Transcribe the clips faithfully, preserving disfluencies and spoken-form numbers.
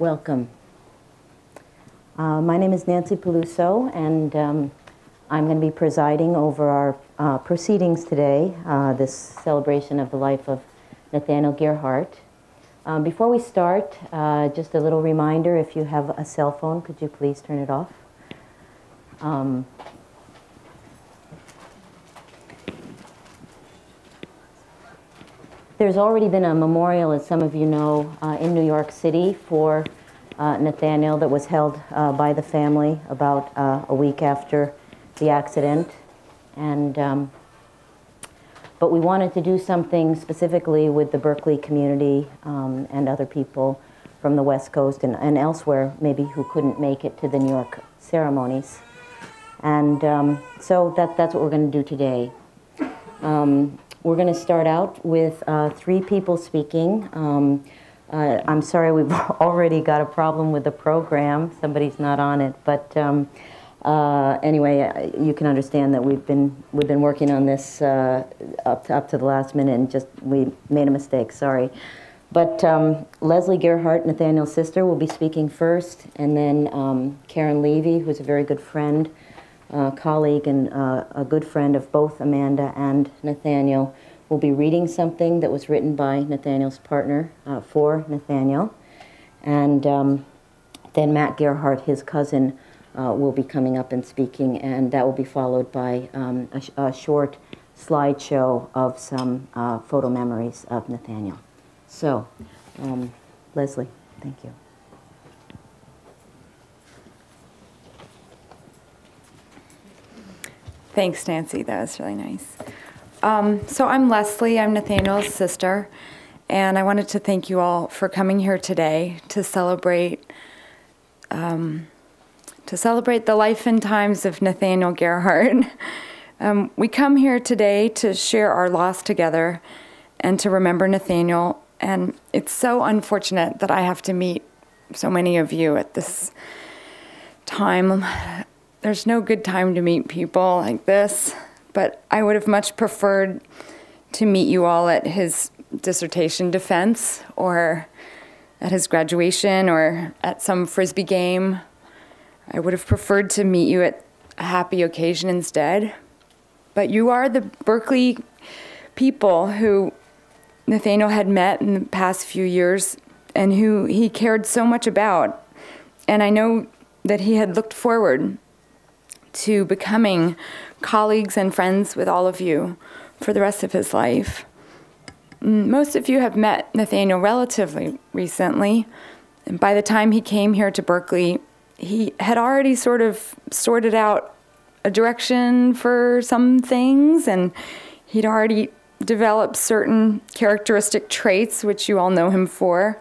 Welcome. Uh, my name is Nancy Peluso, and um, I'm going to be presiding over our uh, proceedings today, uh, this celebration of the life of Nathaniel Gerhart. Um, before we start, uh, just a little reminder, if you have a cell phone, could you please turn it off? Um, There's already been a memorial, as some of you know, uh, in New York City for uh, Nathaniel that was held uh, by the family about uh, a week after the accident. And, um, but we wanted to do something specifically with the Berkeley community um, and other people from the West Coast and, and elsewhere, maybe, who couldn't make it to the New York ceremonies. And um, so that, that's what we're going to do today. Um, We're going to start out with uh, three people speaking. Um, uh, I'm sorry, we've already got a problem with the program. Somebody's not on it, but um, uh, anyway, you can understand that we've been we've been working on this uh, up to, up to the last minute, and just we made a mistake. Sorry, but um, Leslie Gerhart, Nathaniel's sister, will be speaking first, and then um, Karen Levy, who's a very good friend. Uh, colleague and uh, a good friend of both Amanda and Nathaniel, will be reading something that was written by Nathaniel's partner uh, for Nathaniel. And um, then Matt Gerhart, his cousin, uh, will be coming up and speaking, and that will be followed by um, a, sh a short slideshow of some uh, photo memories of Nathaniel. So, um, Leslie, thank you. Thanks, Nancy. That was really nice. Um, so I'm Leslie. I'm Nathaniel's sister. And I wanted to thank you all for coming here today to celebrate um, to celebrate the life and times of Nathaniel Gerhart. Um, we come here today to share our loss together and to remember Nathaniel. And it's so unfortunate that I have to meet so many of you at this time. There's no good time to meet people like this, but I would have much preferred to meet you all at his dissertation defense or at his graduation or at some Frisbee game. I would have preferred to meet you at a happy occasion instead. But you are the Berkeley people who Nathaniel had met in the past few years and who he cared so much about. And I know that he had looked forward to becoming colleagues and friends with all of you for the rest of his life. Most of you have met Nathaniel relatively recently, and by the time he came here to Berkeley, he had already sort of sorted out a direction for some things, and he'd already developed certain characteristic traits, which you all know him for.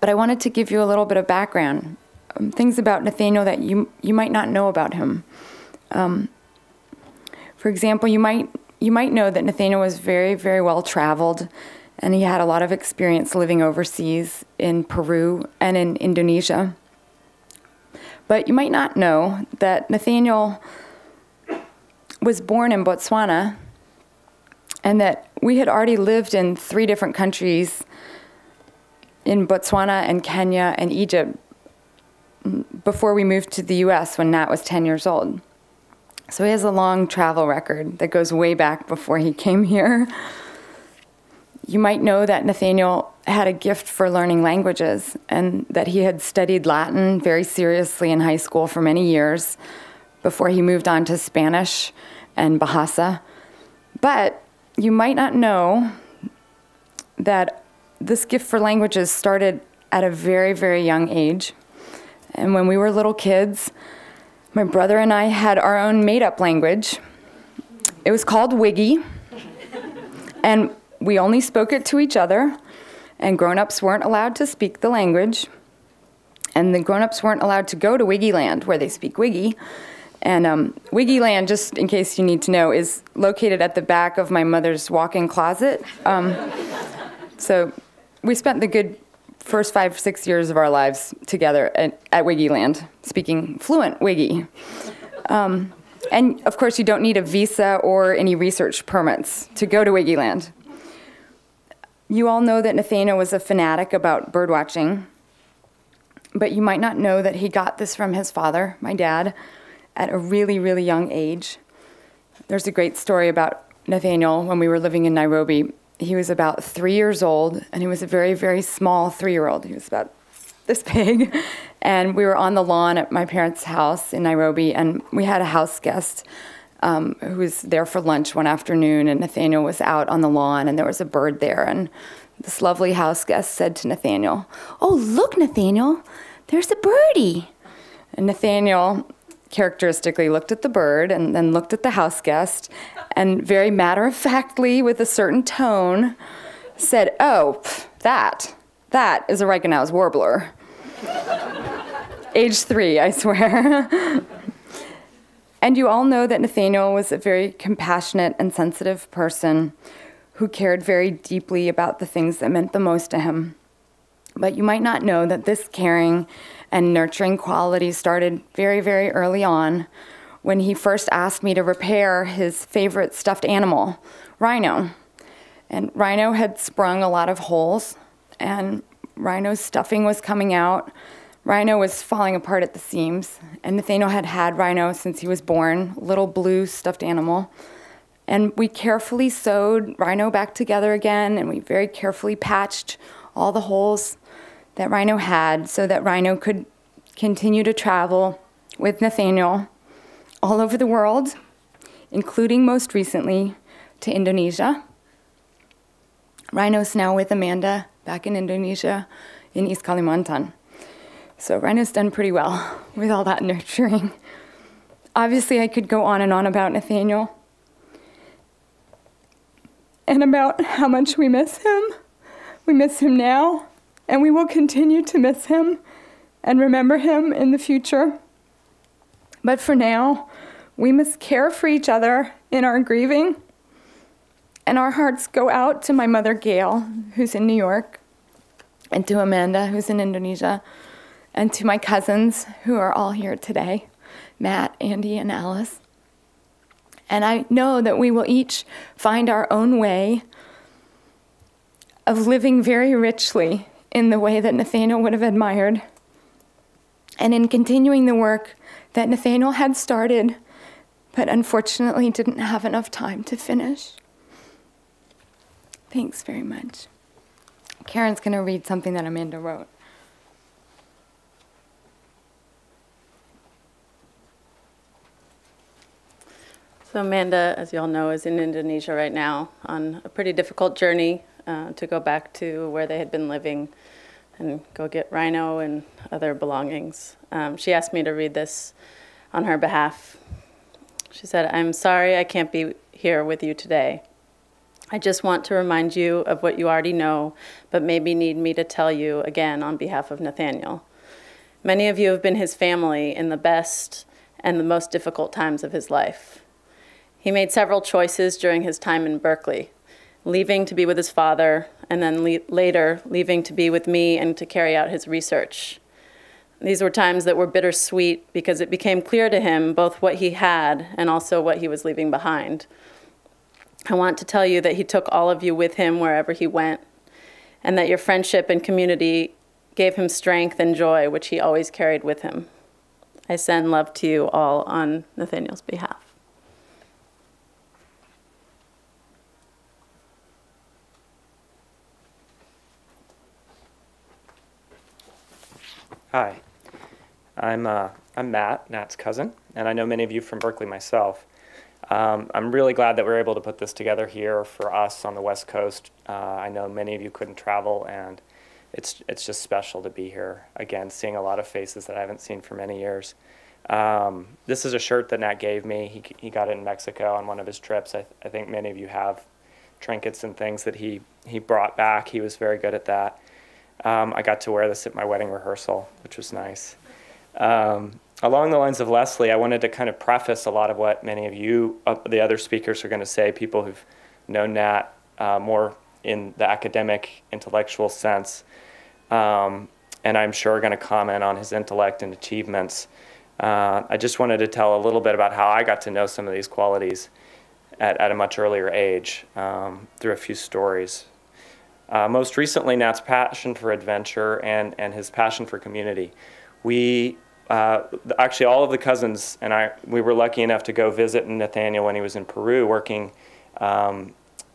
But I wanted to give you a little bit of background, things about Nathaniel that you you might not know about him. Um, for example, you might you might know that Nathaniel was very, very well traveled, and he had a lot of experience living overseas in Peru and in Indonesia. But you might not know that Nathaniel was born in Botswana, and that we had already lived in three different countries, in Botswana and Kenya and Egypt, before we moved to the U S when Nat was ten years old. So he has a long travel record that goes way back before he came here. You might know that Nathaniel had a gift for learning languages and that he had studied Latin very seriously in high school for many years before he moved on to Spanish and Bahasa. But you might not know that this gift for languages started at a very, very young age. And when we were little kids, my brother and I had our own made-up language. It was called Wiggy, and we only spoke it to each other, and grown-ups weren't allowed to speak the language, and the grown-ups weren't allowed to go to Wiggyland, where they speak Wiggy. And um, Wiggyland, just in case you need to know, is located at the back of my mother's walk-in closet. Um, so we spent the good first five, six years of our lives together at, at Wiggyland, speaking fluent Wiggy. Um, and of course, you don't need a visa or any research permits to go to Wiggyland. You all know that Nathaniel was a fanatic about birdwatching, but you might not know that he got this from his father, my dad, at a really, really young age. There's a great story about Nathaniel when we were living in Nairobi. He was about three years old, and he was a very, very small three-year-old. He was about this big. And we were on the lawn at my parents' house in Nairobi, and we had a house guest um, who was there for lunch one afternoon, and Nathaniel was out on the lawn, and there was a bird there. And this lovely house guest said to Nathaniel, "Oh, look, Nathaniel, there's a birdie." And Nathaniel characteristically looked at the bird and then looked at the house guest and very matter-of-factly, with a certain tone, said, "Oh, pff, that, that is a Reichenau's warbler." Age three, I swear. And you all know that Nathaniel was a very compassionate and sensitive person who cared very deeply about the things that meant the most to him. But you might not know that this caring and nurturing quality started very, very early on when he first asked me to repair his favorite stuffed animal, Rhino. And Rhino had sprung a lot of holes, and Rhino's stuffing was coming out. Rhino was falling apart at the seams, and Nathaniel had had Rhino since he was born, little blue stuffed animal. And we carefully sewed Rhino back together again, and we very carefully patched all the holes that Rhino had so that Rhino could continue to travel with Nathaniel all over the world, including most recently to Indonesia. Rhino's now with Amanda back in Indonesia in East Kalimantan. So Rhino's done pretty well with all that nurturing. Obviously, I could go on and on about Nathaniel and about how much we miss him. We miss him now, and we will continue to miss him and remember him in the future. But for now, we must care for each other in our grieving, and our hearts go out to my mother, Gail, who's in New York, and to Amanda, who's in Indonesia, and to my cousins, who are all here today, Matt, Andy, and Alice. And I know that we will each find our own way of living very richly in the way that Nathaniel would have admired, and in continuing the work that Nathaniel had started, but unfortunately didn't have enough time to finish. Thanks very much. Karen's going to read something that Amanda wrote. So Amanda, as you all know, is in Indonesia right now on a pretty difficult journey Uh, to go back to where they had been living and go get Rhino and other belongings. Um, she asked me to read this on her behalf. She said, "I'm sorry I can't be here with you today. I just want to remind you of what you already know, but maybe need me to tell you again on behalf of Nathaniel. Many of you have been his family in the best and the most difficult times of his life. He made several choices during his time in Berkeley, leaving to be with his father, and then le later leaving to be with me and to carry out his research. These were times that were bittersweet because it became clear to him both what he had and also what he was leaving behind. I want to tell you that he took all of you with him wherever he went, and that your friendship and community gave him strength and joy, which he always carried with him. I send love to you all on Nathaniel's behalf." Hi, I'm, uh, I'm Matt, Nat's cousin, and I know many of you from Berkeley myself. Um, I'm really glad that we were able to put this together here for us on the West Coast. Uh, I know many of you couldn't travel, and it's, it's just special to be here. Again, seeing a lot of faces that I haven't seen for many years. Um, this is a shirt that Nat gave me. He, he got it in Mexico on one of his trips. I, th I think many of you have trinkets and things that he, he brought back. He was very good at that. Um, I got to wear this at my wedding rehearsal, which was nice. Um, along the lines of Leslie, I wanted to kind of preface a lot of what many of you, uh, the other speakers, are going to say, people who've known Nat uh, more in the academic, intellectual sense, um, and I'm sure are going to comment on his intellect and achievements. Uh, I just wanted to tell a little bit about how I got to know some of these qualities at, at a much earlier age um, through a few stories. Uh, most recently, Nat's passion for adventure and, and his passion for community. We, uh, actually all of the cousins and I, we were lucky enough to go visit Nathaniel when he was in Peru working um,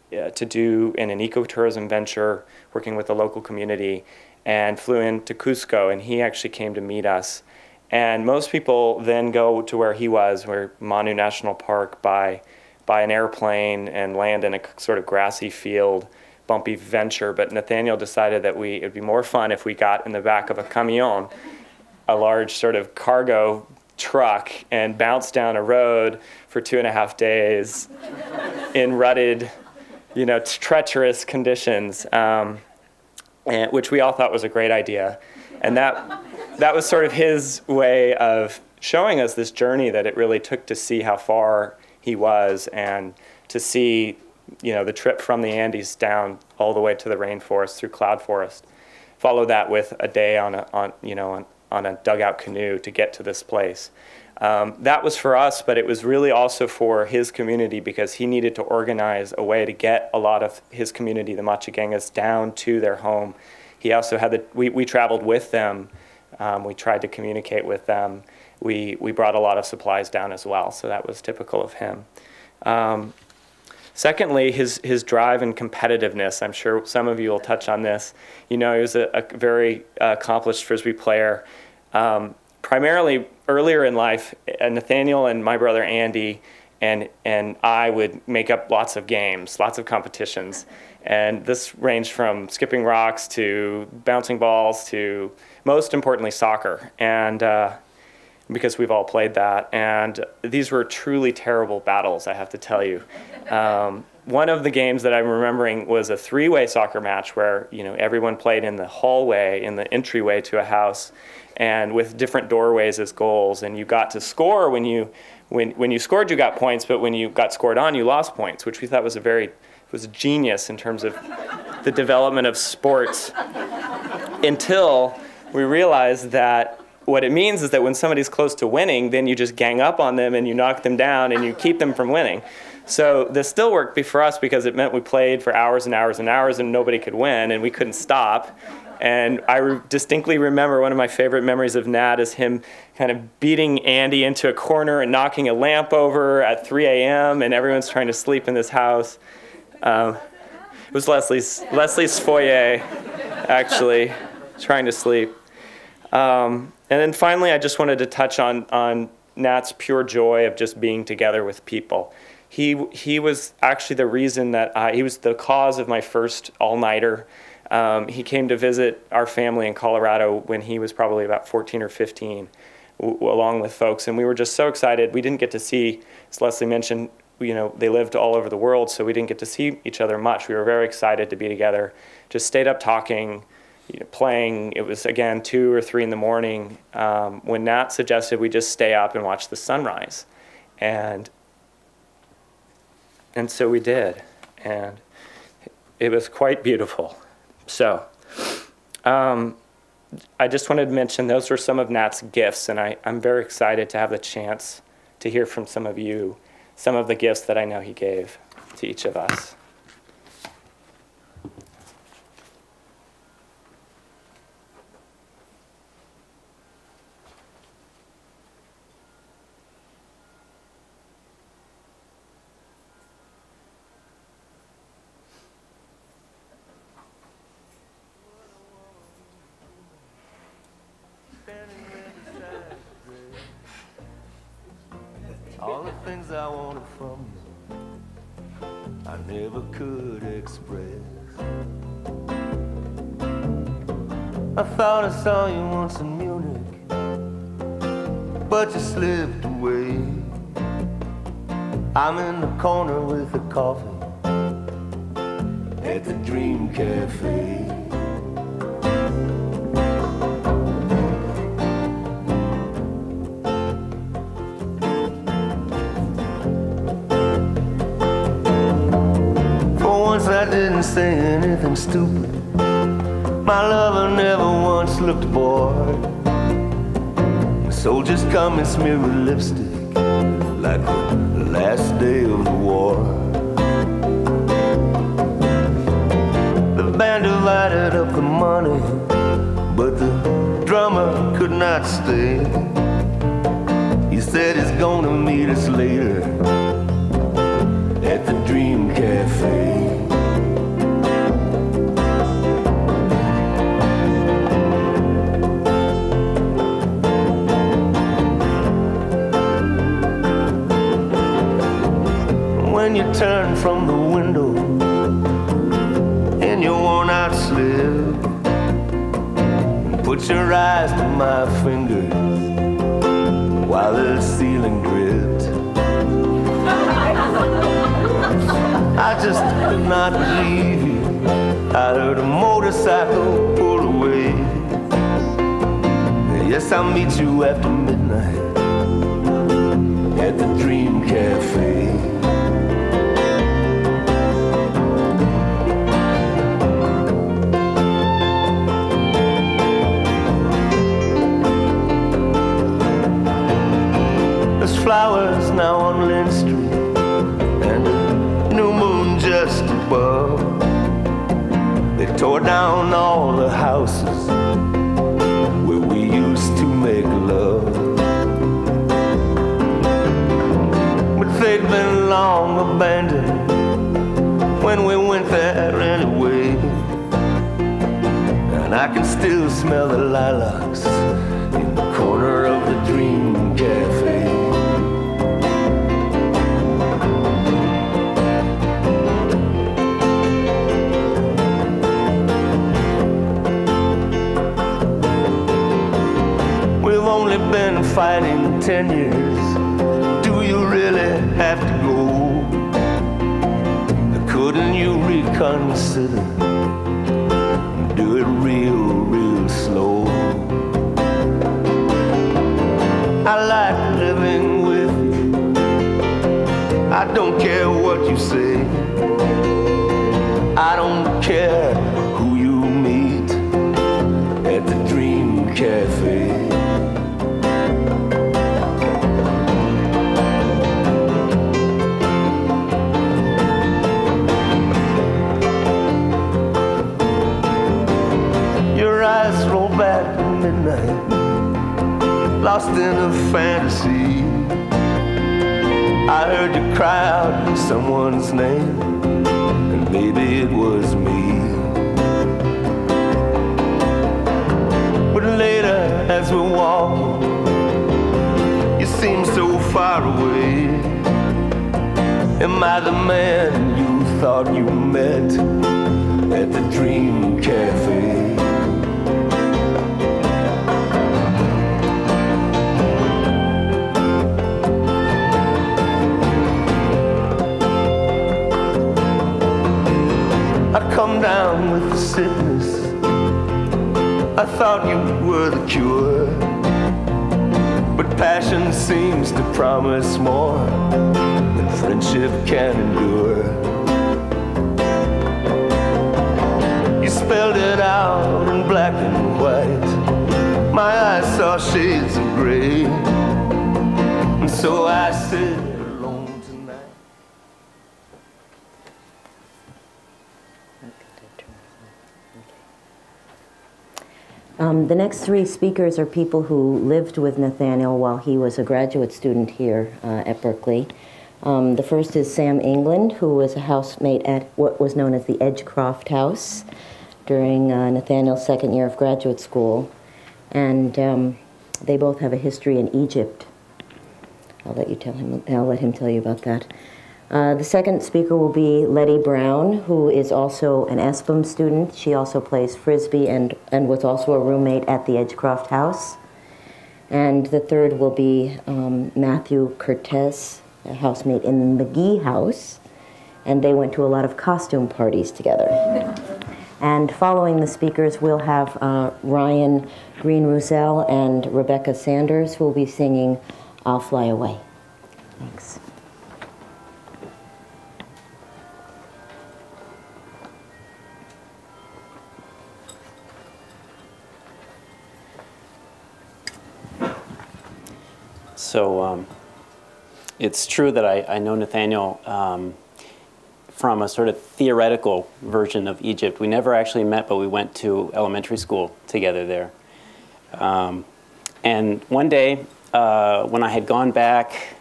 to do in an ecotourism venture, working with the local community, and flew into Cusco, and he actually came to meet us. And most people then go to where he was, where Manu National Park, by, by an airplane and land in a sort of grassy field, bumpy venture. But Nathaniel decided that we, it would be more fun if we got in the back of a camion, a large sort of cargo truck, and bounced down a road for two and a half days in rutted, you know, treacherous conditions, um, and, which we all thought was a great idea. And that... that was sort of his way of showing us this journey that it really took to see how far he was and to see, you know, the trip from the Andes down all the way to the rainforest through cloud forest. Follow that with a day on a, on, you know, on, on a dugout canoe to get to this place. Um, that was for us, but it was really also for his community, because he needed to organize a way to get a lot of his community, the Machagangas, down to their home. He also had the, we, we traveled with them. Um, we tried to communicate with them. We, we brought a lot of supplies down as well, so that was typical of him. Um, secondly, his, his drive and competitiveness. I'm sure some of you will touch on this. You know, he was a, a very accomplished Frisbee player. Um, primarily earlier in life, Nathaniel and my brother Andy and, and I would make up lots of games, lots of competitions. And this ranged from skipping rocks to bouncing balls to, most importantly, soccer, and uh, because we've all played that. And these were truly terrible battles, I have to tell you. Um, one of the games that I'm remembering was a three-way soccer match where, you know, everyone played in the hallway, in the entryway to a house, and with different doorways as goals. And you got to score when you, when when you scored, you got points, but when you got scored on, you lost points, which we thought was a very was genius in terms of the development of sports, until we realized that what it means is that when somebody's close to winning, then you just gang up on them and you knock them down and you keep them from winning. So this still worked for us because it meant we played for hours and hours and hours and nobody could win and we couldn't stop. And I re- distinctly remember one of my favorite memories of Nat is him kind of beating Andy into a corner and knocking a lamp over at three A M and everyone's trying to sleep in this house. Um, it was Leslie's, Leslie's foyer, actually, trying to sleep. Um, and then finally, I just wanted to touch on, on Nat's pure joy of just being together with people. He, he was actually the reason that I, he was the cause of my first all-nighter. Um, he came to visit our family in Colorado when he was probably about fourteen or fifteen, w along with folks. And we were just so excited. We didn't get to see, as Leslie mentioned, you know, they lived all over the world, so we didn't get to see each other much. We were very excited to be together, just stayed up talking, you know, playing. It was, again, two or three in the morning um, when Nat suggested we just stay up and watch the sunrise. And, and so we did, and it was quite beautiful. So um, I just wanted to mention those were some of Nat's gifts, and I, I'm very excited to have the chance to hear from some of you some of the gifts that I know he gave to each of us. Band of lighted up the money, but the drummer could not stay. He said he's gonna meet us later at the Dream Cafe. When you turn from the window in your worn out slip, put your eyes to my fingers while the ceiling dripped. I just could not believe you. I heard a motorcycle pull away. Yes, I'll meet you after midnight at the Dream Cafe. Flowers now on Lynn Street, and a new moon just above. They tore down all the houses where we used to make love. But they'd been long abandoned when we went there anyway. And I can still smell the lilacs in the corner of the Dream Cafe. Been fighting ten years. Do you really have to go? Couldn't you reconsider? Do it real, real slow. I like living with you. I don't care what you say. I don't care who you meet at the Dream Cafe. Lost in a fantasy, I heard you cry out someone's name, and maybe it was me. But later, as we walked, you seemed so far away. Am I the man you thought you met at the Dream Cafe? Come down with the sickness. I thought you were the cure, but passion seems to promise more than friendship can endure. You spelled it out in black and white. My eyes saw shades of gray, and so I said, Um, the next three speakers are people who lived with Nathaniel while he was a graduate student here uh, at Berkeley. Um, the first is Sam England, who was a housemate at what was known as the Edgecroft House during uh, Nathaniel's second year of graduate school. And um, they both have a history in Egypt. I'll let you tell him, I'll let him tell you about that. Uh, the second speaker will be Leti Brown, who is also an E S P M student. She also plays Frisbee and, and was also a roommate at the Edgecroft House. And the third will be um, Matthew Curtis, a housemate in the McGee House. And they went to a lot of costume parties together. And following the speakers, we'll have uh, Ryan Green-Ruzell and Rebecca Sanders, who will be singing I'll Fly Away. Thanks. So um, it's true that I, I know Nathaniel um, from a sort of theoretical version of Egypt. We never actually met, but we went to elementary school together there. Um, and one day, uh, when I had gone back,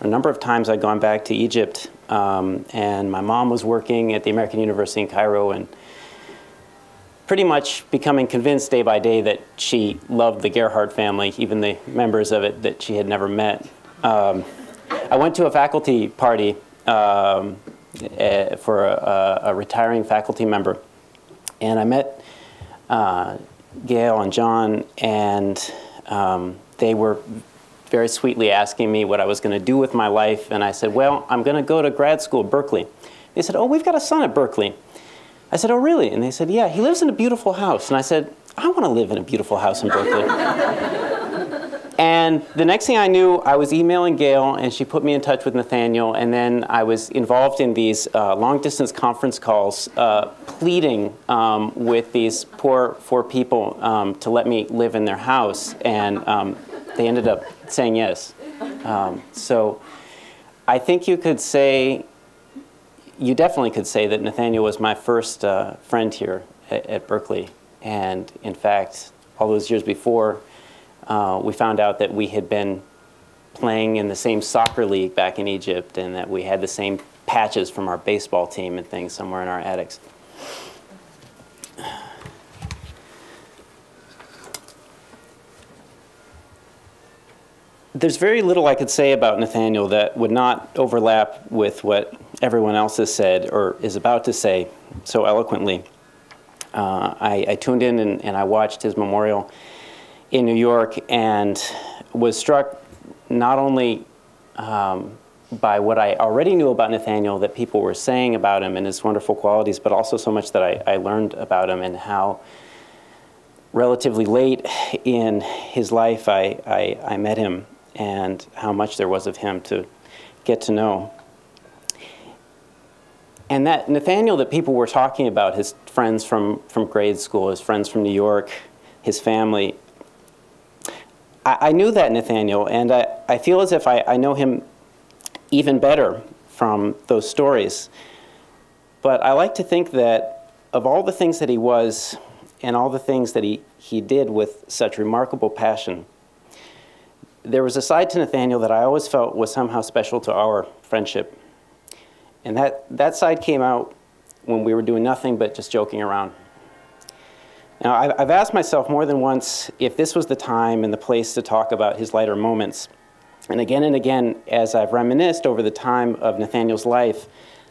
a number of times I'd gone back to Egypt, um, and my mom was working at the American University in Cairo, and pretty much becoming convinced day by day that she loved the Gerhart family, even the members of it that she had never met. Um, I went to a faculty party um, uh, for a, a retiring faculty member, and I met uh, Gail and John, and um, they were very sweetly asking me what I was going to do with my life, and I said, well, I'm going to go to grad school at Berkeley. They said, oh, we've got a son at Berkeley. I said, oh, really? And they said, yeah, he lives in a beautiful house. And I said, I want to live in a beautiful house in Berkeley. And the next thing I knew, I was emailing Gail, and she put me in touch with Nathaniel. And then I was involved in these uh, long-distance conference calls, uh, pleading um, with these poor, poor people um, to let me live in their house. And um, they ended up saying yes. Um, so I think you could say, you definitely could say that Nathaniel was my first uh, friend here at, at Berkeley. And in fact, all those years before, uh, we found out that we had been playing in the same soccer league back in Egypt, and that we had the same patches from our baseball team and things somewhere in our attics. There's very little I could say about Nathaniel that would not overlap with what everyone else has said or is about to say so eloquently. Uh, I, I tuned in and, and I watched his memorial in New York and was struck not only um, by what I already knew about Nathaniel that people were saying about him and his wonderful qualities, but also so much that I, I learned about him and how relatively late in his life I, I, I met him, and how much there was of him to get to know. And that Nathaniel that people were talking about, his friends from, from grade school, his friends from New York, his family, I, I knew that Nathaniel, and I, I feel as if I, I know him even better from those stories. But I like to think that of all the things that he was and all the things that he, he did with such remarkable passion, there was a side to Nathaniel that I always felt was somehow special to our friendship. And that, that side came out when we were doing nothing but just joking around. Now, I've, I've asked myself more than once if this was the time and the place to talk about his lighter moments. And again and again, as I've reminisced over the time of Nathaniel's life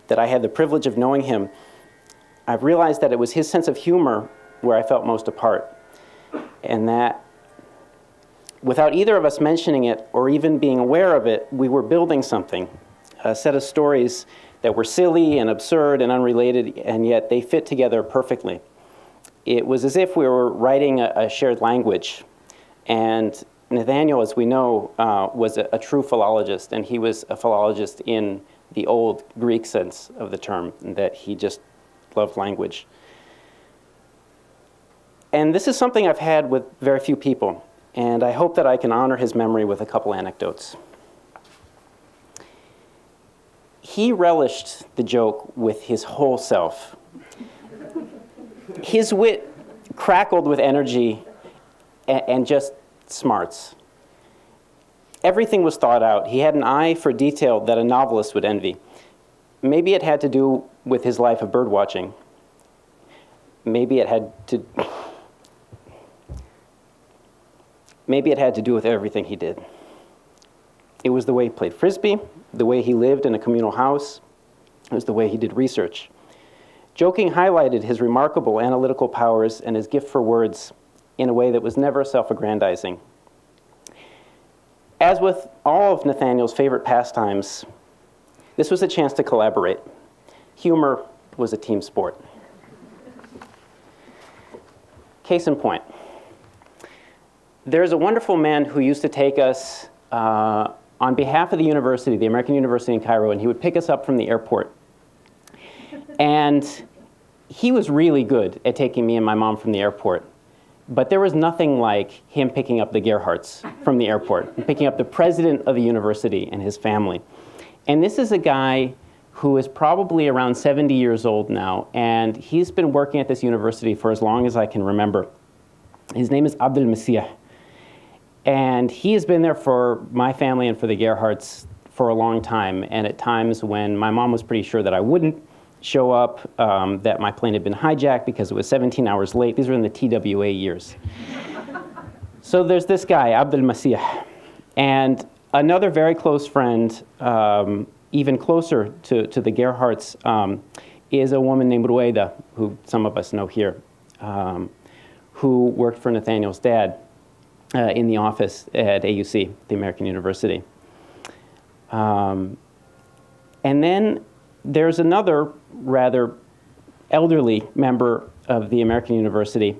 that I had the privilege of knowing him, I've realized that it was his sense of humor where I felt most apart, and that without either of us mentioning it or even being aware of it, we were building something, a set of stories that were silly and absurd and unrelated, and yet they fit together perfectly. It was as if we were writing a, a shared language. And Nathaniel, as we know, uh, was a, a true philologist, and he was a philologist in the old Greek sense of the term, that he just loved language. And this is something I've had with very few people, and I hope that I can honor his memory with a couple anecdotes. He relished the joke with his whole self. His wit crackled with energy and, and just smarts. Everything was thought out. He had an eye for detail that a novelist would envy. Maybe it had to do with his life of birdwatching. Maybe it had to... Maybe it had to do with everything he did. It was the way he played Frisbee, the way he lived in a communal house. It was the way he did research. Joking highlighted his remarkable analytical powers and his gift for words in a way that was never self-aggrandizing. As with all of Nathaniel's favorite pastimes, this was a chance to collaborate. Humor was a team sport. Case in point. There's a wonderful man who used to take us uh, on behalf of the university, the American University in Cairo, and he would pick us up from the airport. And he was really good at taking me and my mom from the airport. But there was nothing like him picking up the Gerharts from the airport, picking up the president of the university and his family. And this is a guy who is probably around seventy years old now, and he's been working at this university for as long as I can remember. His name is Abdel Masih, and he has been there for my family and for the Gerharts for a long time, and at times when my mom was pretty sure that I wouldn't show up, um, that my plane had been hijacked because it was seventeen hours late. These were in the T W A years. So there's this guy, Abdel Masih, and another very close friend, um, even closer to, to the Gerharts, um, is a woman named Rueda, who some of us know here, um, who worked for Nathaniel's dad uh, in the office at A U C, the American University. Um, and then there's another rather elderly member of the American University,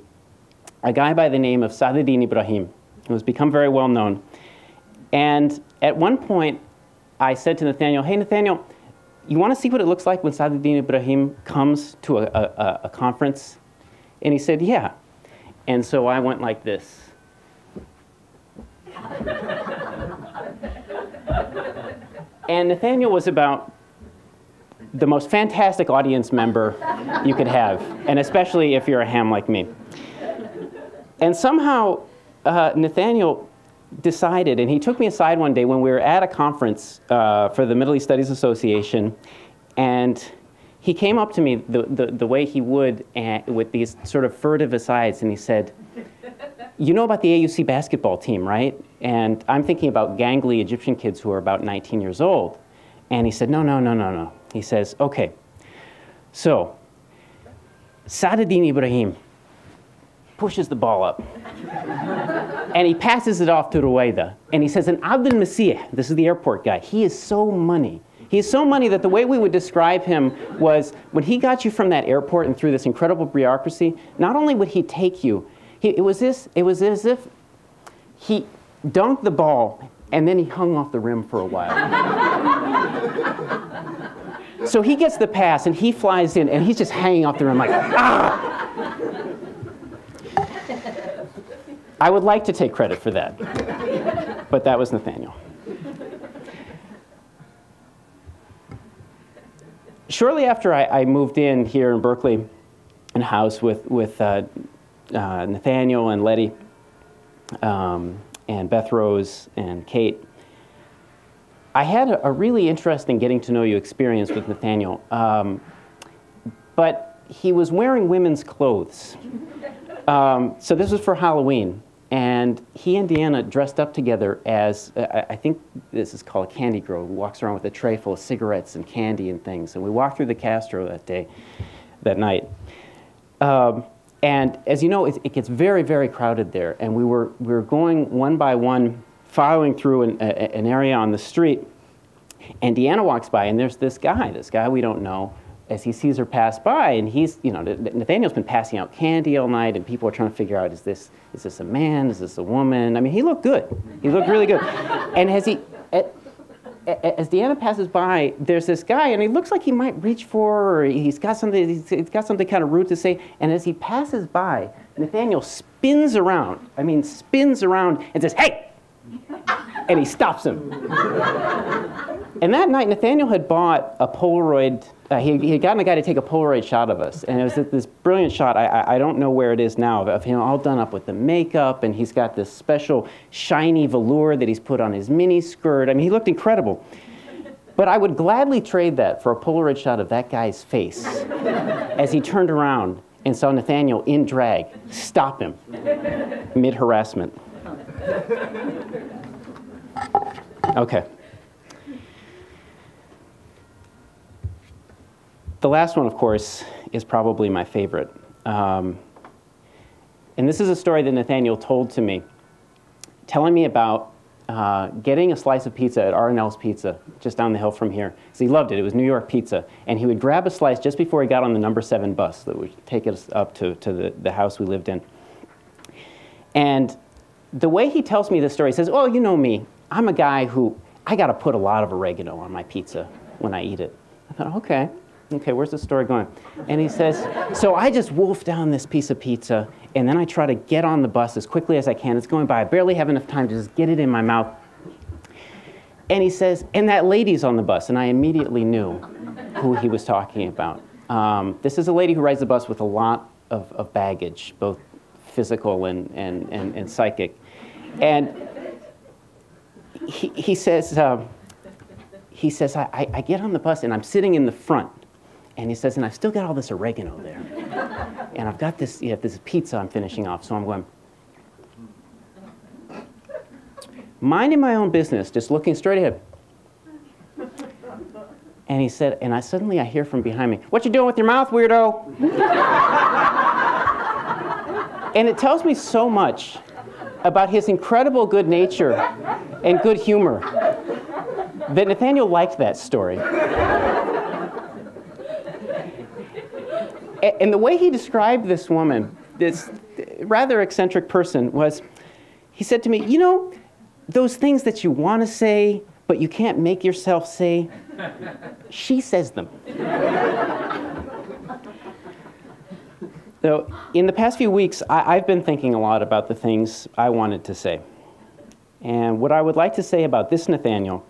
a guy by the name of Saad Eddin Ibrahim, who has become very well known. And at one point, I said to Nathaniel, hey, Nathaniel, you want to see what it looks like when Saad Eddin Ibrahim comes to a, a, a conference? And he said, yeah. And so I went like this. And Nathaniel was about the most fantastic audience member you could have, and especially if you're a ham like me. And somehow, uh, Nathaniel decided, and he took me aside one day when we were at a conference uh, for the Middle East Studies Association, and he came up to me the, the, the way he would and with these sort of furtive asides, and he said, you know about the A U C basketball team, right? And I'm thinking about gangly Egyptian kids who are about nineteen years old. And he said, no, no, no, no, no. He says, okay, so Saad Eddin Ibrahim pushes the ball up, and he passes it off to Rueda, and he says, and Abdel Masih, this is the airport guy, he is so money. He is so money that the way we would describe him was, when he got you from that airport and through this incredible bureaucracy, not only would he take you, he, it, was this, it was as if he dunked the ball, and then he hung off the rim for a while. So he gets the pass, and he flies in, and he's just hanging off the rim like, ah! I would like to take credit for that, but that was Nathaniel. Shortly after I, I moved in here in Berkeley, in a house with, with uh, uh, Nathaniel and Leti, um, and Beth Rose and Kate, I had a, a really interesting getting to know you experience with Nathaniel. Um, but he was wearing women's clothes. Um, so this was for Halloween. And he and Deanna dressed up together as, uh, I think this is called a candy girl, who walks around with a tray full of cigarettes and candy and things. And we walked through the Castro that day, that night. Um, and as you know, it, it gets very, very crowded there. And we were, we were going one by one, following through an, a, an area on the street, and Deanna walks by, and there's this guy, this guy we don't know, as he sees her pass by, and he's, you know, Nathaniel's been passing out candy all night, and people are trying to figure out, is this, is this a man, is this a woman? I mean, he looked good. He looked really good. And as he, at, as Deanna passes by, there's this guy, and he looks like he might reach for, or he's got something, he's got something kind of rude to say, and as he passes by, Nathaniel spins around, I mean, spins around, and says, hey! And he stops him. And that night, Nathaniel had bought a Polaroid. Uh, he, he had gotten a guy to take a Polaroid shot of us. And it was this brilliant shot. I, I, I don't know where it is now, of him all done up with the makeup. And he's got this special shiny velour that he's put on his mini skirt. I mean, he looked incredible. But I would gladly trade that for a Polaroid shot of that guy's face as he turned around and saw Nathaniel in drag stop him mid-harassment. Okay. The last one, of course, is probably my favorite. Um, and this is a story that Nathaniel told to me, telling me about uh, getting a slice of pizza at R and L's Pizza, just down the hill from here. So he loved it. It was New York pizza. And he would grab a slice just before he got on the number seven bus that would take us up to, to the, the house we lived in. And the way he tells me this story, he says, oh, you know me. I'm a guy who, I got to put a lot of oregano on my pizza when I eat it. I thought, okay, okay, where's this story going? And he says, so I just wolf down this piece of pizza, and then I try to get on the bus as quickly as I can. It's going by. I barely have enough time to just get it in my mouth. And he says, and that lady's on the bus, and I immediately knew who he was talking about. Um, this is a lady who rides the bus with a lot of, of baggage, both physical and, and, and, and psychic. And he, he says, uh, he says I, I, I get on the bus and I'm sitting in the front. And he says, and I've still got all this oregano there. And I've got this, you know, this pizza I'm finishing off, so I'm going, minding my own business, just looking straight ahead. And he said, and I suddenly I hear from behind me, "What you doing with your mouth, weirdo?" And it tells me so much about his incredible good nature and good humor that Nathaniel liked that story. And the way he described this woman, this rather eccentric person, was, he said to me, "You know, those things that you want to say, but you can't make yourself say, she says them." So in the past few weeks, I, I've been thinking a lot about the things I wanted to say. And what I would like to say about this Nathaniel,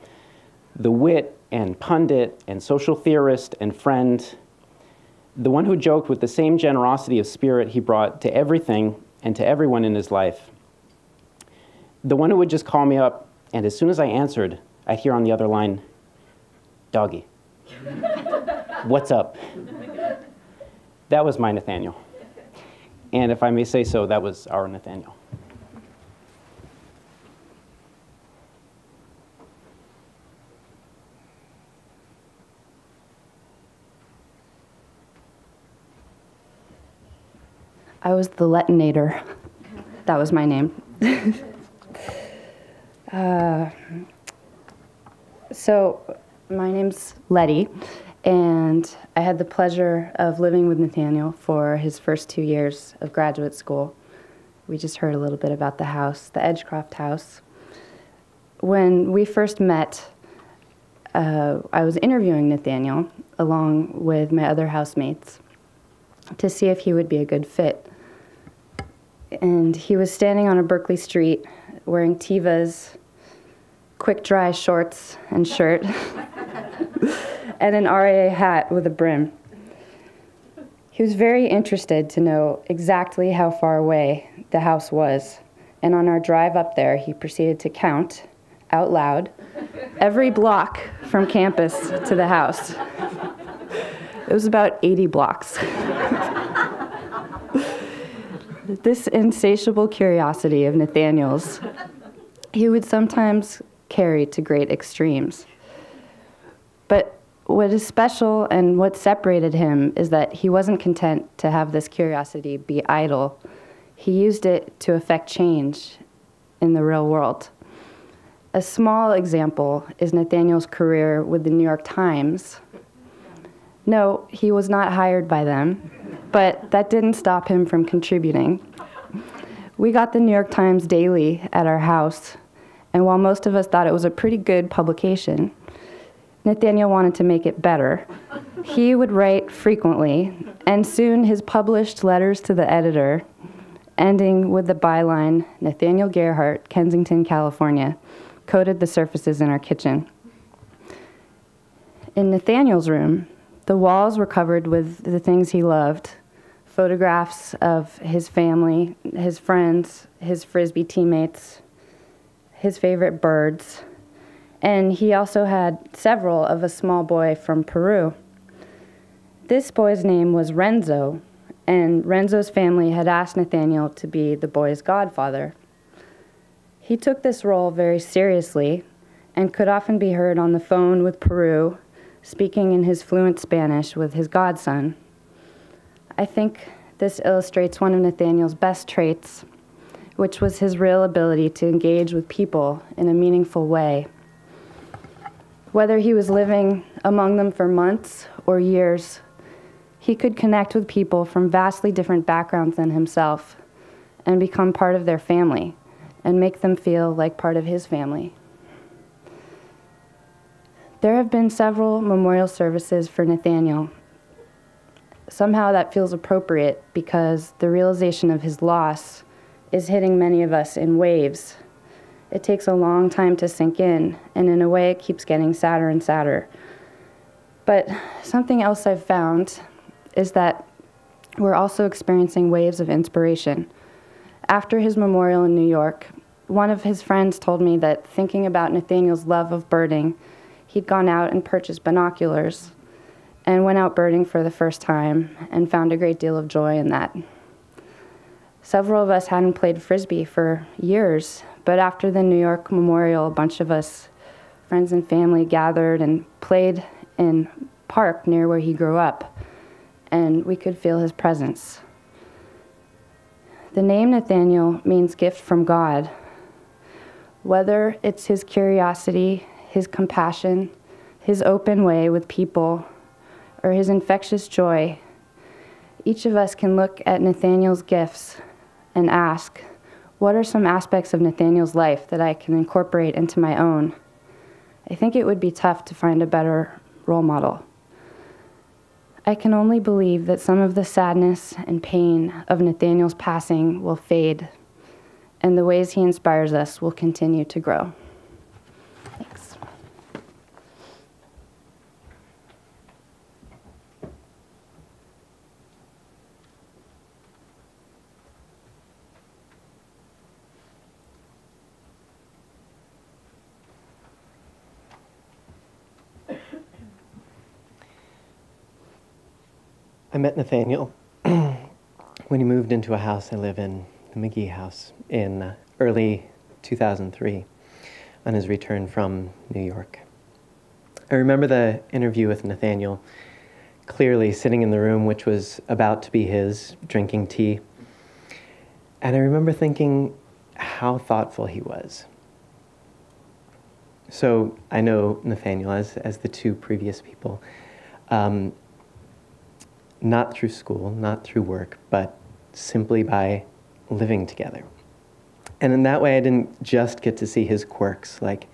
the wit and pundit and social theorist and friend, the one who joked with the same generosity of spirit he brought to everything and to everyone in his life, the one who would just call me up, and as soon as I answered, I'd hear on the other line, "Doggy, what's up?" That was my Nathaniel. And if I may say so, that was our Nathaniel. I was the Letinator. That was my name. uh, so my name's Leti, and I had the pleasure of living with Nathaniel for his first two years of graduate school. We just heard a little bit about the house, the Edgecroft House. When we first met, uh, I was interviewing Nathaniel along with my other housemates to see if he would be a good fit. And he was standing on a Berkeley street wearing Tevas, quick dry shorts and shirt, and an R A A hat with a brim. He was very interested to know exactly how far away the house was, and on our drive up there, he proceeded to count, out loud, every block from campus to the house. It was about eighty blocks. This insatiable curiosity of Nathaniel's, he would sometimes carry to great extremes. But what is special and what separated him is that he wasn't content to have this curiosity be idle. He used it to affect change in the real world. A small example is Nathaniel's career with the New York Times. No, he was not hired by them, but that didn't stop him from contributing. We got the New York Times daily at our house, and while most of us thought it was a pretty good publication, Nathaniel wanted to make it better. He would write frequently, and soon his published letters to the editor, ending with the byline, "Nathaniel Gerhart, Kensington, California," coated the surfaces in our kitchen. In Nathaniel's room, the walls were covered with the things he loved, photographs of his family, his friends, his Frisbee teammates, his favorite birds. And he also had several of a small boy from Peru. This boy's name was Renzo, and Renzo's family had asked Nathaniel to be the boy's godfather. He took this role very seriously and could often be heard on the phone with Peru, speaking in his fluent Spanish with his godson. I think this illustrates one of Nathaniel's best traits, which was his real ability to engage with people in a meaningful way. Whether he was living among them for months or years, he could connect with people from vastly different backgrounds than himself and become part of their family and make them feel like part of his family. There have been several memorial services for Nathaniel. Somehow that feels appropriate because the realization of his loss is hitting many of us in waves. It takes a long time to sink in, and in a way it keeps getting sadder and sadder. But something else I've found is that we're also experiencing waves of inspiration. After his memorial in New York, one of his friends told me that thinking about Nathaniel's love of birding, he'd gone out and purchased binoculars and went out birding for the first time and found a great deal of joy in that. Several of us hadn't played Frisbee for years, but after the New York memorial, a bunch of us, friends and family, gathered and played in a park near where he grew up, and we could feel his presence. The name Nathaniel means gift from God. Whether it's his curiosity, his compassion, his open way with people, or his infectious joy, each of us can look at Nathaniel's gifts and ask, what are some aspects of Nathaniel's life that I can incorporate into my own? I think it would be tough to find a better role model. I can only believe that some of the sadness and pain of Nathaniel's passing will fade, and the ways he inspires us will continue to grow. Thanks. I met Nathaniel when he moved into a house I live in, the McGee House, in early two thousand three on his return from New York. I remember the interview with Nathaniel clearly, sitting in the room which was about to be his, drinking tea. And I remember thinking how thoughtful he was. So I know Nathaniel as, as the two previous people. Um, Not through school, not through work, but simply by living together. And in that way, I didn't just get to see his quirks, like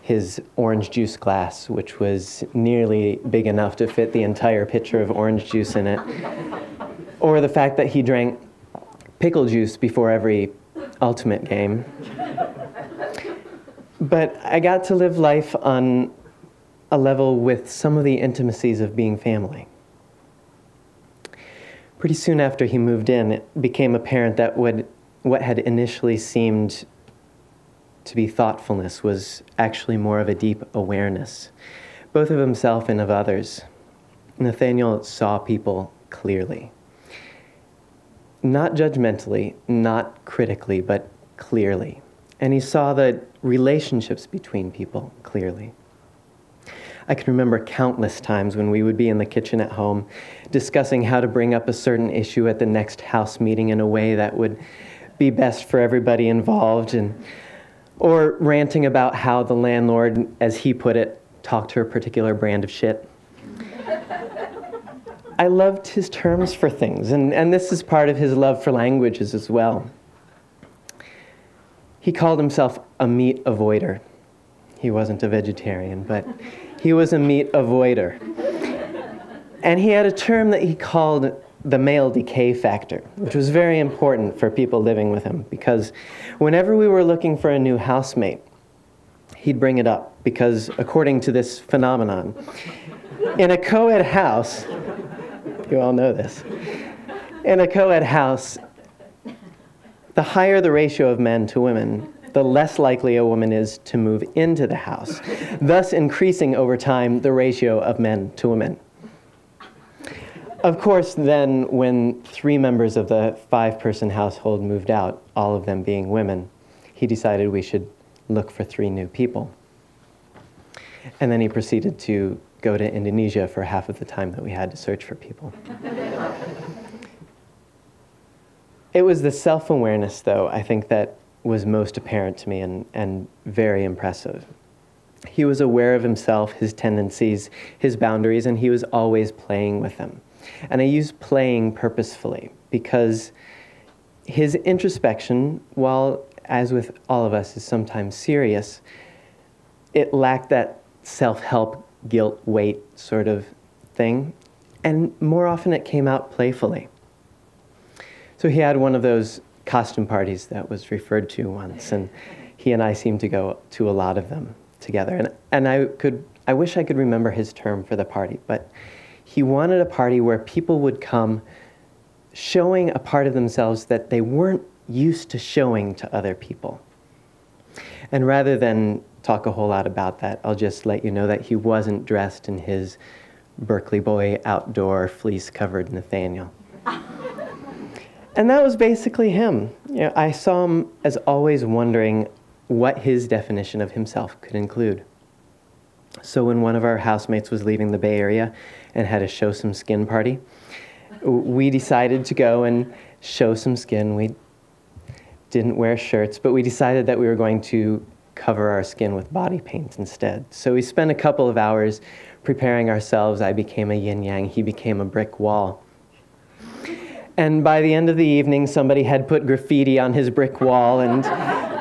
his orange juice glass, which was nearly big enough to fit the entire pitcher of orange juice in it, or the fact that he drank pickle juice before every ultimate game. But I got to live life on a level with some of the intimacies of being family. Pretty soon after he moved in, it became apparent that what, what had initially seemed to be thoughtfulness was actually more of a deep awareness, both of himself and of others. Nathaniel saw people clearly. Not judgmentally, not critically, but clearly. And he saw the relationships between people clearly. I can remember countless times when we would be in the kitchen at home discussing how to bring up a certain issue at the next house meeting in a way that would be best for everybody involved, and or ranting about how the landlord, as he put it, talked to a particular brand of shit. I loved his terms for things, and, and this is part of his love for languages as well. He called himself a meat avoider. He wasn't a vegetarian, but he was a meat avoider. And he had a term that he called the male decay factor, which was very important for people living with him, because whenever we were looking for a new housemate, he'd bring it up, because according to this phenomenon, in a co-ed house, you all know this, in a co-ed house, the higher the ratio of men to women, the less likely a woman is to move into the house, thus increasing over time the ratio of men to women. Of course, then, when three members of the five-person household moved out, all of them being women, he decided we should look for three new people. And then he proceeded to go to Indonesia for half of the time that we had to search for people. It was the self-awareness, though, I think, that was most apparent to me and, and very impressive. He was aware of himself, his tendencies, his boundaries, and he was always playing with them. And I use playing purposefully because his introspection, while, as with all of us, is sometimes serious, it lacked that self-help, guilt, weight sort of thing. And more often it came out playfully. So he had one of those costume parties that was referred to once, and he and I seemed to go to a lot of them together. And, and I could I wish I could remember his term for the party, but he wanted a party where people would come showing a part of themselves that they weren't used to showing to other people. And rather than talk a whole lot about that, I'll just let you know that he wasn't dressed in his Berkeley boy outdoor fleece-covered Nathaniel. And that was basically him. You know, I saw him as always wondering what his definition of himself could include. So when one of our housemates was leaving the Bay Area and had a show some skin party, we decided to go and show some skin. We didn't wear shirts, but we decided that we were going to cover our skin with body paint instead. So we spent a couple of hours preparing ourselves. I became a yin-yang, he became a brick wall. And by the end of the evening, somebody had put graffiti on his brick wall, and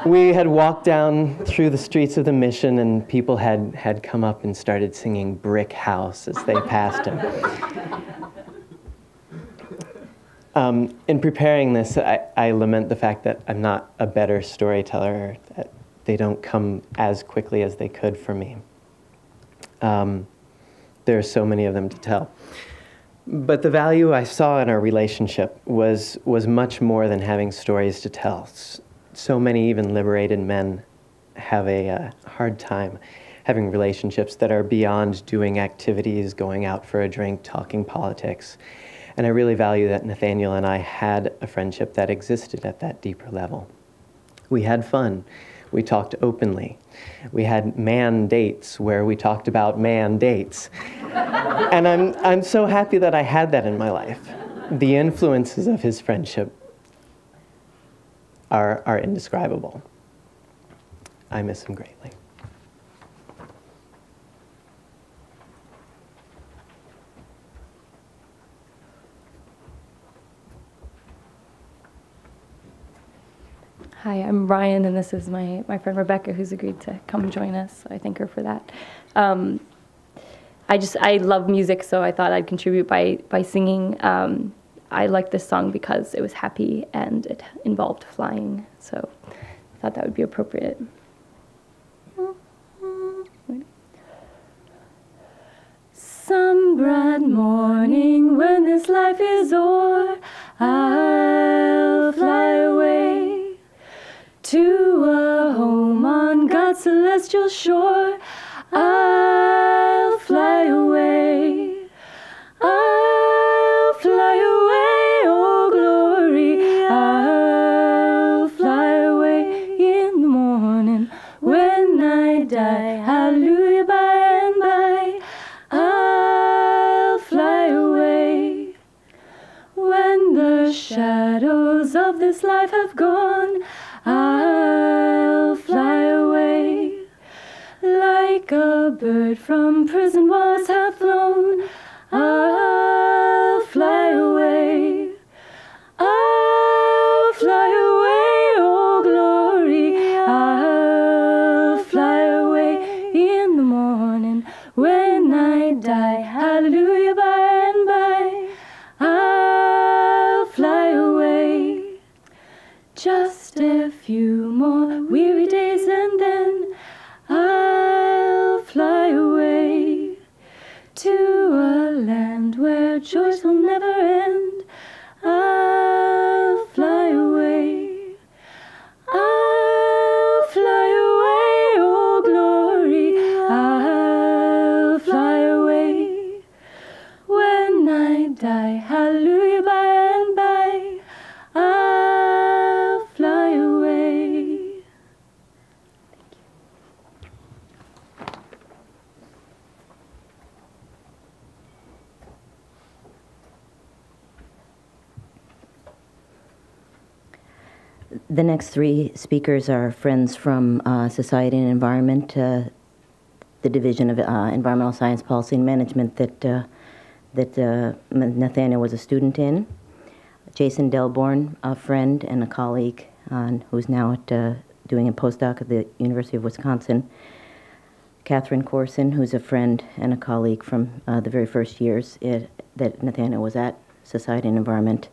we had walked down through the streets of the Mission, and people had, had come up and started singing Brick House as they passed him. Um, in preparing this, I, I lament the fact that I'm not a better storyteller, that they don't come as quickly as they could for me. Um, there are so many of them to tell. But the value I saw in our relationship was, was much more than having stories to tell. So many even liberated men have a uh, hard time having relationships that are beyond doing activities, going out for a drink, talking politics. And I really value that Nathaniel and I had a friendship that existed at that deeper level. We had fun. We talked openly. We had man dates where we talked about man dates. And I'm, I'm so happy that I had that in my life. The influences of his friendship are, are indescribable. I miss him greatly. Hi, I'm Ryan, and this is my, my friend Rebecca, who's agreed to come join us. So I thank her for that. Um, I just, I love music, so I thought I'd contribute by, by singing. Um, I liked this song because it was happy and it involved flying, so I thought that would be appropriate. Some bright morning when this life is o'er, I'll fly away to a home on God's celestial shore. I'll fly away, I'll fly away, oh glory. I'll fly away in the morning when I die. Hallelujah, by and by. I'll fly away when the shadows of this life have gone. I'll fly away like a bird from prison walls have flown. I'll fly away, I'll fly away, oh glory. I'll fly away in the morning when I die. Hallelujah, by and by. I'll fly away. Just a few more weary days and then I'll fly away to a land where joys will never end. I'll fly away, I'll fly away, oh glory. I'll fly away when I die. Hallelujah, by and by. The next three speakers are friends from uh, Society and Environment, uh, the Division of uh, Environmental Science Policy and Management that uh, that uh, Nathaniel was a student in. Jason Delborn, a friend and a colleague, uh, who's now at, uh, doing a postdoc at the University of Wisconsin. Catherine Corson, who's a friend and a colleague from uh, the very first years it, that Nathaniel was at Society and Environment.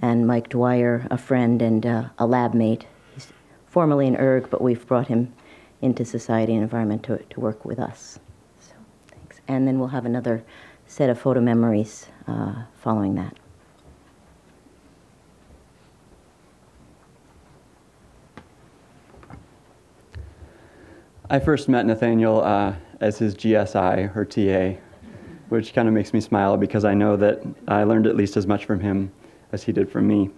And Mike Dwyer, a friend and uh, a lab mate. He's formerly in E R G, but we've brought him into Society and Environment to, to work with us. So and then we'll have another set of photo memories uh, following that. I first met Nathaniel uh, as his G S I, or T A, which kind of makes me smile because I know that I learned at least as much from him as he did from me.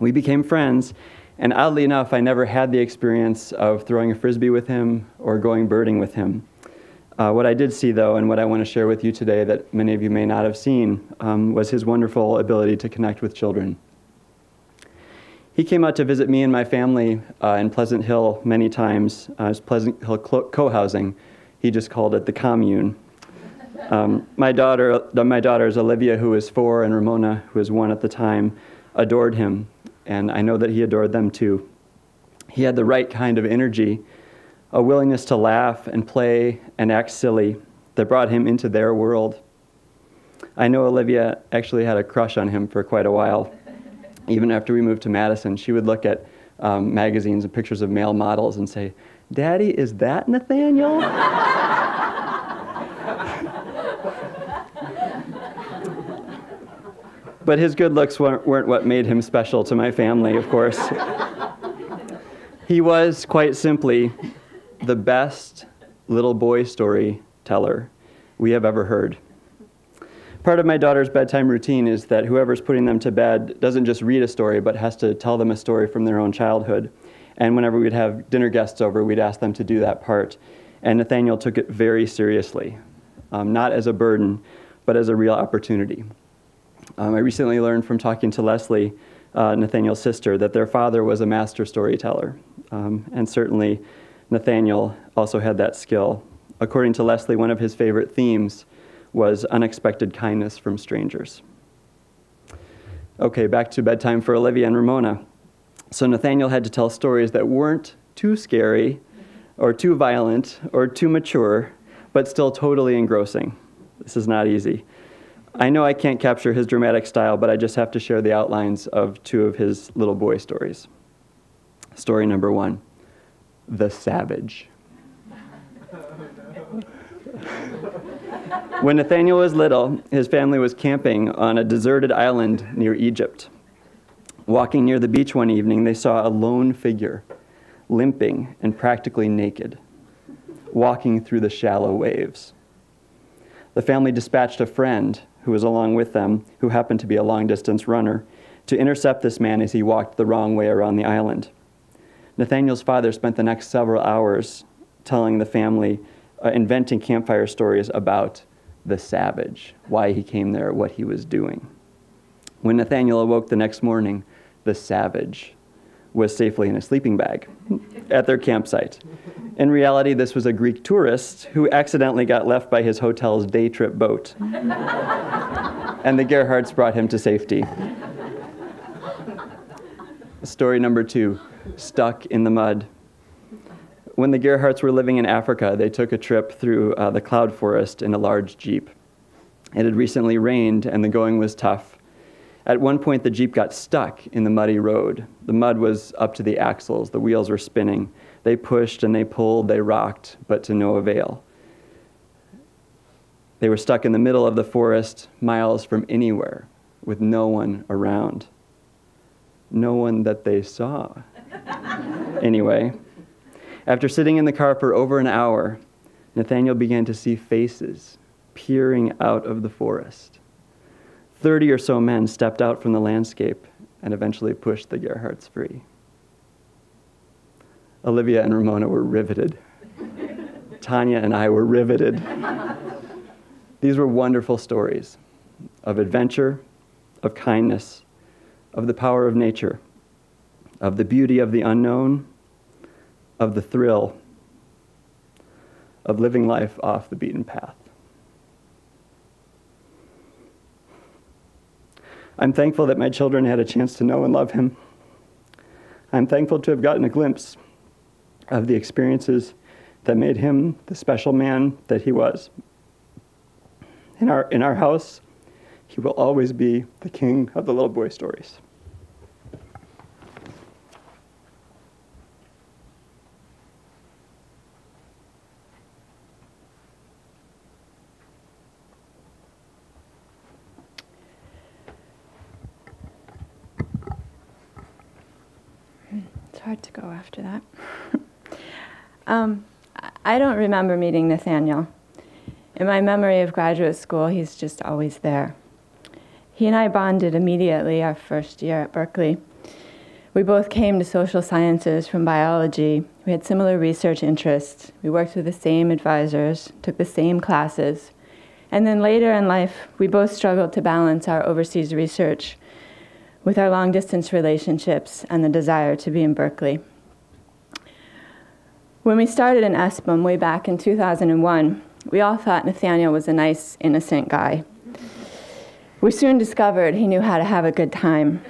We became friends, and oddly enough, I never had the experience of throwing a Frisbee with him or going birding with him. Uh, what I did see, though, and what I want to share with you today that many of you may not have seen, um, was his wonderful ability to connect with children. He came out to visit me and my family uh, in Pleasant Hill many times. Uh, it was Pleasant Hill co-housing. He just called it the commune. Um, my daughter, my daughters, Olivia, who was four, and Ramona, who was one at the time, adored him. And I know that he adored them, too. He had the right kind of energy, a willingness to laugh and play and act silly that brought him into their world. I know Olivia actually had a crush on him for quite a while. Even after we moved to Madison, she would look at um, magazines and pictures of male models and say, "Daddy, is that Nathaniel?" But his good looks weren't, weren't what made him special to my family, of course. He was, quite simply, the best little boy storyteller we have ever heard. Part of my daughter's bedtime routine is that whoever's putting them to bed doesn't just read a story, but has to tell them a story from their own childhood. And whenever we'd have dinner guests over, we'd ask them to do that part. And Nathaniel took it very seriously, um, not as a burden, but as a real opportunity. Um, I recently learned from talking to Leslie, uh, Nathaniel's sister, that their father was a master storyteller. Um, and certainly, Nathaniel also had that skill. According to Leslie, one of his favorite themes was unexpected kindness from strangers. Okay, back to bedtime for Olivia and Ramona. So Nathaniel had to tell stories that weren't too scary or too violent or too mature, but still totally engrossing. This is not easy. I know I can't capture his dramatic style, but I just have to share the outlines of two of his little boy stories. Story number one, The Savage. When Nathaniel was little, his family was camping on a deserted island near Egypt. Walking near the beach one evening, they saw a lone figure, limping and practically naked, walking through the shallow waves. The family dispatched a friend who was along with them, who happened to be a long-distance runner, to intercept this man as he walked the wrong way around the island. Nathaniel's father spent the next several hours telling the family, uh, inventing campfire stories about the savage, why he came there, what he was doing. When Nathaniel awoke the next morning, the savage was safely in a sleeping bag at their campsite. In reality, this was a Greek tourist who accidentally got left by his hotel's day trip boat, and the Gerharts brought him to safety. Story number two, Stuck in the Mud. When the Gerharts were living in Africa, they took a trip through uh, the cloud forest in a large Jeep. It had recently rained, and the going was tough. At one point, the Jeep got stuck in the muddy road. The mud was up to the axles. The wheels were spinning. They pushed, and they pulled, they rocked, but to no avail. They were stuck in the middle of the forest, miles from anywhere, with no one around. No one that they saw. Anyway. After sitting in the car for over an hour, Nathaniel began to see faces peering out of the forest. Thirty or so men stepped out from the landscape and eventually pushed the Gerharts free. Olivia and Ramona were riveted. Tanya and I were riveted. These were wonderful stories of adventure, of kindness, of the power of nature, of the beauty of the unknown, of the thrill of living life off the beaten path. I'm thankful that my children had a chance to know and love him. I'm thankful to have gotten a glimpse of the experiences that made him the special man that he was. In our, in our house, he will always be the king of the little boy stories. hard to go after that. um, I don't remember meeting Nathaniel. In my memory of graduate school, he's just always there. He and I bonded immediately our first year at Berkeley. We both came to social sciences from biology. We had similar research interests. We worked with the same advisors, took the same classes. And then later in life, we both struggled to balance our overseas research with our long-distance relationships and the desire to be in Berkeley. When we started in E S P M way back in two thousand one, we all thought Nathaniel was a nice, innocent guy. We soon discovered he knew how to have a good time.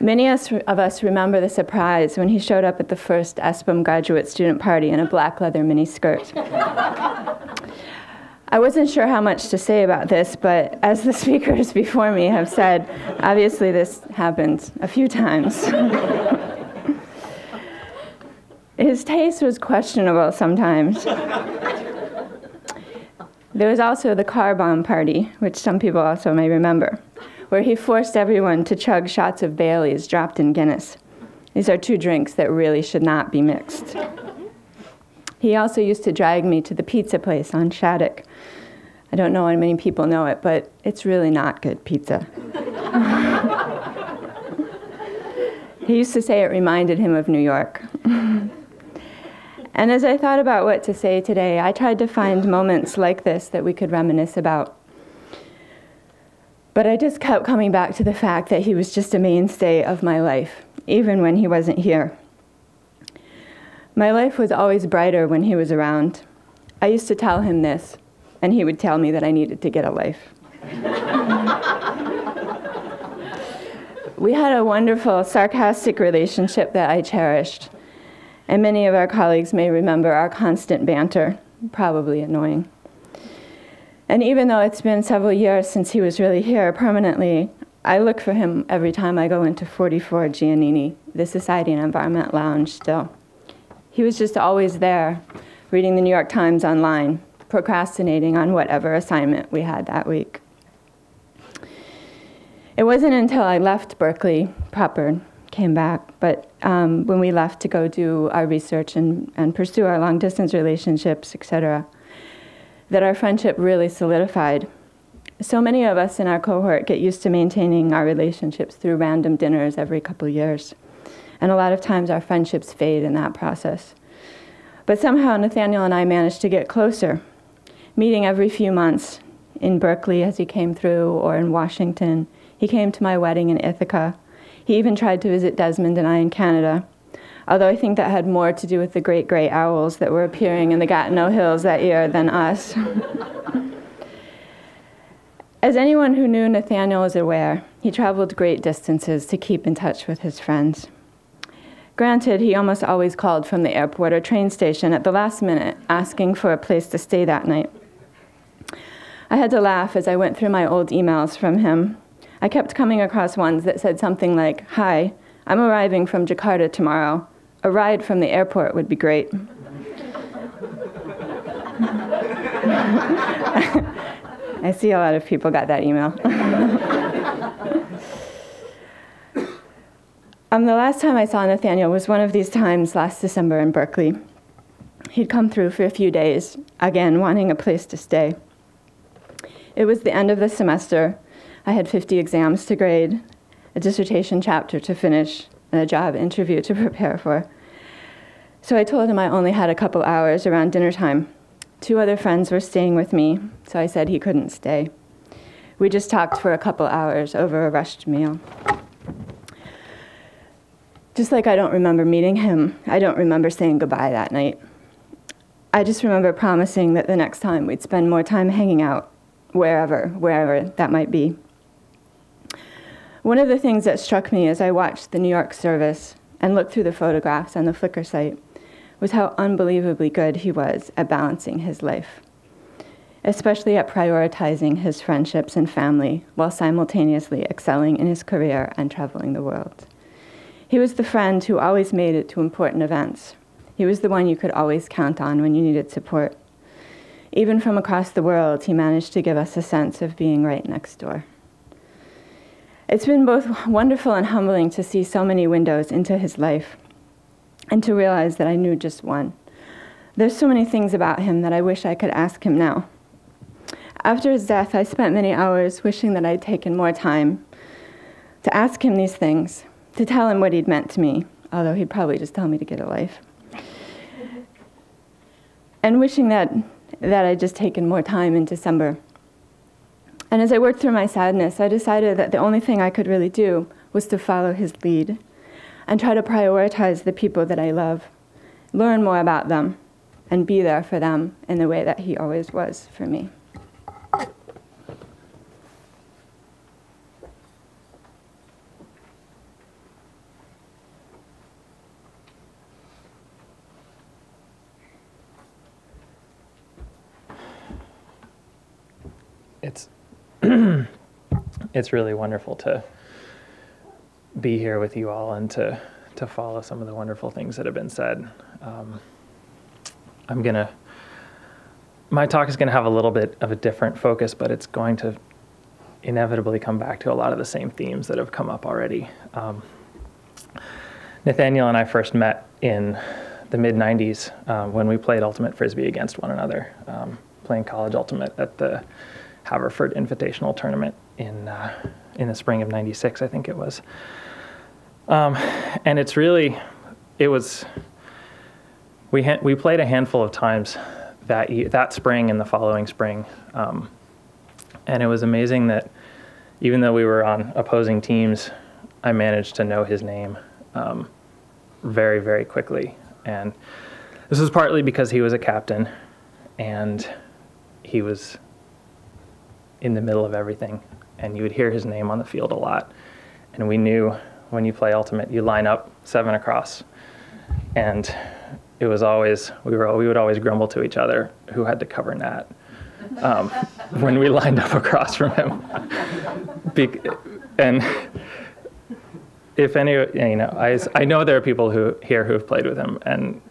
Many of us remember the surprise when he showed up at the first E S P M graduate student party in a black leather miniskirt. I wasn't sure how much to say about this, but as the speakers before me have said, obviously this happened a few times. His taste was questionable sometimes. There was also the car bomb party, which some people also may remember, where he forced everyone to chug shots of Bailey's dropped in Guinness. These are two drinks that really should not be mixed. He also used to drag me to the pizza place on Shattuck. I don't know how many people know it, but it's really not good pizza. He used to say it reminded him of New York. And as I thought about what to say today, I tried to find moments like this that we could reminisce about. But I just kept coming back to the fact that he was just a mainstay of my life, even when he wasn't here. My life was always brighter when he was around. I used to tell him this, and he would tell me that I needed to get a life. We had a wonderful, sarcastic relationship that I cherished, and many of our colleagues may remember our constant banter, probably annoying. And even though it's been several years since he was really here permanently, I look for him every time I go into forty-four Giannini, the Society and Environment Lounge still. He was just always there, reading the New York Times online, procrastinating on whatever assignment we had that week. It wasn't until I left Berkeley proper, came back, but um, when we left to go do our research and, and pursue our long-distance relationships, et cetera, that our friendship really solidified. So many of us in our cohort get used to maintaining our relationships through random dinners every couple years. And a lot of times our friendships fade in that process. But somehow Nathaniel and I managed to get closer, meeting every few months in Berkeley as he came through or in Washington. He came to my wedding in Ithaca. He even tried to visit Desmond and I in Canada, although I think that had more to do with the great gray owls that were appearing in the Gatineau Hills that year than us. As anyone who knew Nathaniel was aware, he traveled great distances to keep in touch with his friends. Granted, he almost always called from the airport or train station at the last minute, asking for a place to stay that night. I had to laugh as I went through my old emails from him. I kept coming across ones that said something like, "Hi, I'm arriving from Jakarta tomorrow. A ride from the airport would be great." I see a lot of people got that email. um, the last time I saw Nathaniel was one of these times last December in Berkeley. He'd come through for a few days, again, wanting a place to stay. It was the end of the semester. I had fifty exams to grade, a dissertation chapter to finish, and a job interview to prepare for. So I told him I only had a couple hours around dinner time. Two other friends were staying with me, so I said he couldn't stay. We just talked for a couple hours over a rushed meal. Just like I don't remember meeting him, I don't remember saying goodbye that night. I just remember promising that the next time we'd spend more time hanging out, wherever, wherever that might be. One of the things that struck me as I watched the New York service and looked through the photographs on the Flickr site was how unbelievably good he was at balancing his life, especially at prioritizing his friendships and family while simultaneously excelling in his career and traveling the world. He was the friend who always made it to important events. He was the one you could always count on when you needed support. Even from across the world, he managed to give us a sense of being right next door. It's been both wonderful and humbling to see so many windows into his life and to realize that I knew just one. There's so many things about him that I wish I could ask him now. After his death, I spent many hours wishing that I'd taken more time to ask him these things, to tell him what he'd meant to me, although he'd probably just tell me to get a life. And wishing that, that I'd just taken more time in December. And as I worked through my sadness, I decided that the only thing I could really do was to follow his lead and try to prioritize the people that I love, learn more about them, and be there for them in the way that he always was for me. It's it's really wonderful to be here with you all and to, to follow some of the wonderful things that have been said. Um, I'm gonna, my talk is gonna have a little bit of a different focus, but it's going to inevitably come back to a lot of the same themes that have come up already. Um, Nathaniel and I first met in the mid nineties uh, when we played Ultimate Frisbee against one another, um, playing college Ultimate at the Haverford Invitational Tournament in uh, in the spring of ninety-six, I think it was. Um, and it's really, it was, we ha we played a handful of times that e that spring and the following spring, um, and it was amazing that even though we were on opposing teams, I managed to know his name um, very, very quickly. And this was partly because he was a captain, and he was in the middle of everything, and you would hear his name on the field a lot. And we knew when you play Ultimate, you line up seven across. And it was always, we were we would always grumble to each other who had to cover Nat um, when we lined up across from him. Be and if any, you know, I, I know there are people who here who have played with him, and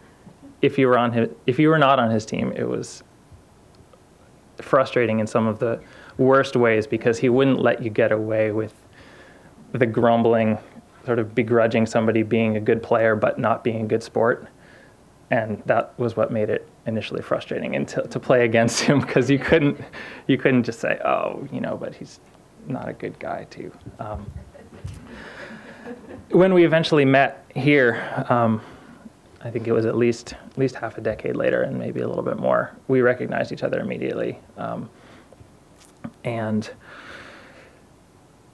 if you were on his, if you were not on his team, it was frustrating in some of the worst ways, because he wouldn't let you get away with the grumbling, sort of begrudging somebody being a good player but not being a good sport. And that was what made it initially frustrating and to, to play against him, because you couldn't you couldn't just say, oh, you know, but he's not a good guy too. Um, when we eventually met here, um, I think it was at least at least half a decade later, and maybe a little bit more, we recognized each other immediately. Um, And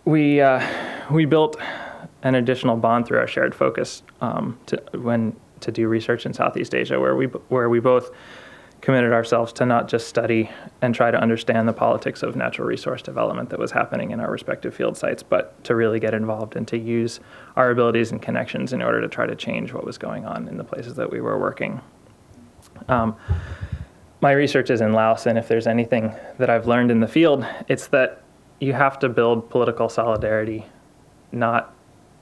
we uh, we built an additional bond through our shared focus um, to when to do research in Southeast Asia, where we where we both committed ourselves to not just study and try to understand the politics of natural resource development that was happening in our respective field sites, but to really get involved and to use our abilities and connections in order to try to change what was going on in the places that we were working. Um, My research is in Laos, and if there's anything that I've learned in the field, it's that you have to build political solidarity, not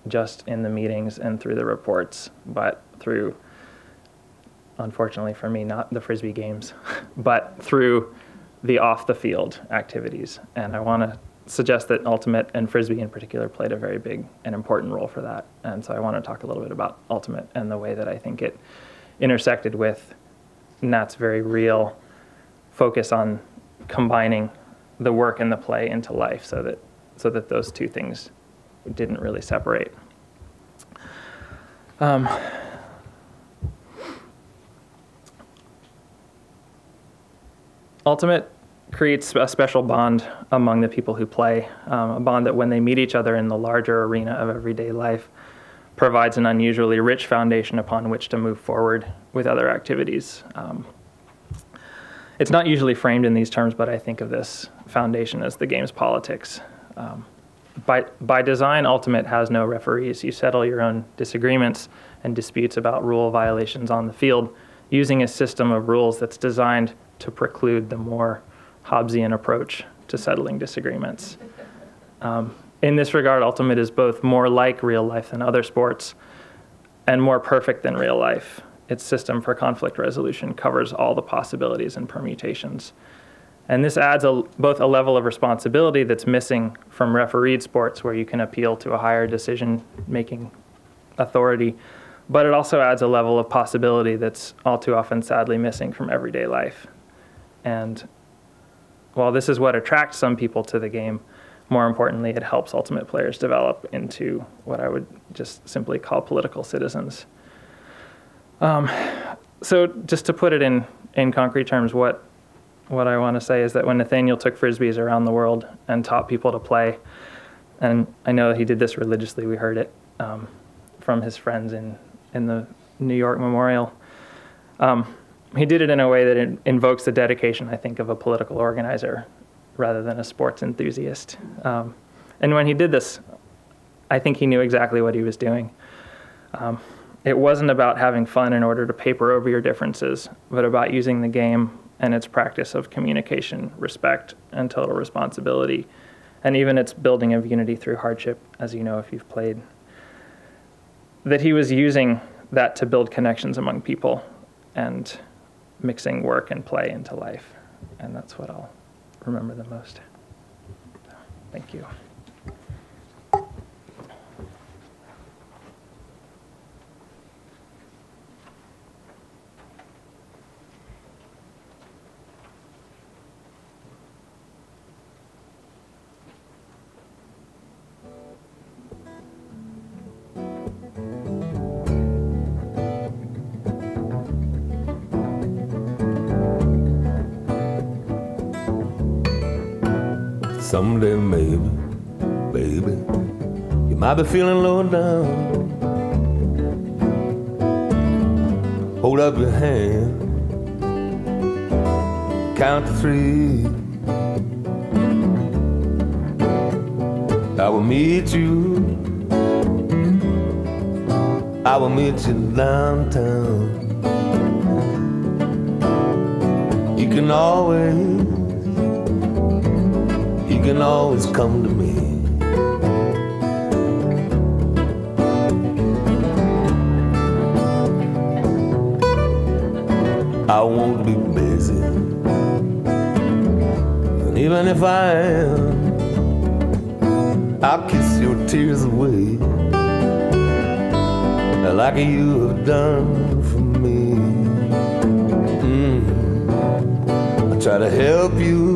just in the meetings and through the reports, but through, unfortunately for me, not the Frisbee games, but through the off-the-field activities. And I want to suggest that Ultimate and Frisbee in particular played a very big and important role for that. And so I want to talk a little bit about Ultimate and the way that I think it intersected with Nat's very real focus on combining the work and the play into life, so that so that those two things didn't really separate. Um, Ultimate creates a special bond among the people who play, um, a bond that when they meet each other in the larger arena of everyday life, provides an unusually rich foundation upon which to move forward with other activities. Um, it's not usually framed in these terms, but I think of this foundation as the game's politics. Um, by, by design, Ultimate has no referees. You settle your own disagreements and disputes about rule violations on the field using a system of rules that's designed to preclude the more Hobbesian approach to settling disagreements. Um, In this regard, Ultimate is both more like real life than other sports and more perfect than real life. Its system for conflict resolution covers all the possibilities and permutations. And this adds a, both a level of responsibility that's missing from refereed sports, where you can appeal to a higher decision-making authority, but it also adds a level of possibility that's all too often sadly missing from everyday life. And while this is what attracts some people to the game, more importantly, it helps ultimate players develop into what I would just simply call political citizens. Um, so just to put it in, in concrete terms, what What I want to say is that when Nathaniel took Frisbees around the world and taught people to play, and I know he did this religiously, we heard it um, from his friends in, in the New York Memorial, um, he did it in a way that it invokes the dedication, I think, of a political organizer rather than a sports enthusiast. Um, and when he did this, I think he knew exactly what he was doing. Um, it wasn't about having fun in order to paper over your differences, but about using the game and its practice of communication, respect, and total responsibility, and even its building of unity through hardship, as you know if you've played, that he was using that to build connections among people and mixing work and play into life. And that's what I'll remember the most. Thank you. Someday, maybe, baby, you might be feeling low down. Hold up your hand, count to three. I will meet you, I will meet you downtown. You can always You can always come to me. I won't be busy, and even if I am, I'll kiss your tears away, like you have done for me. Mm. I'll try to help you.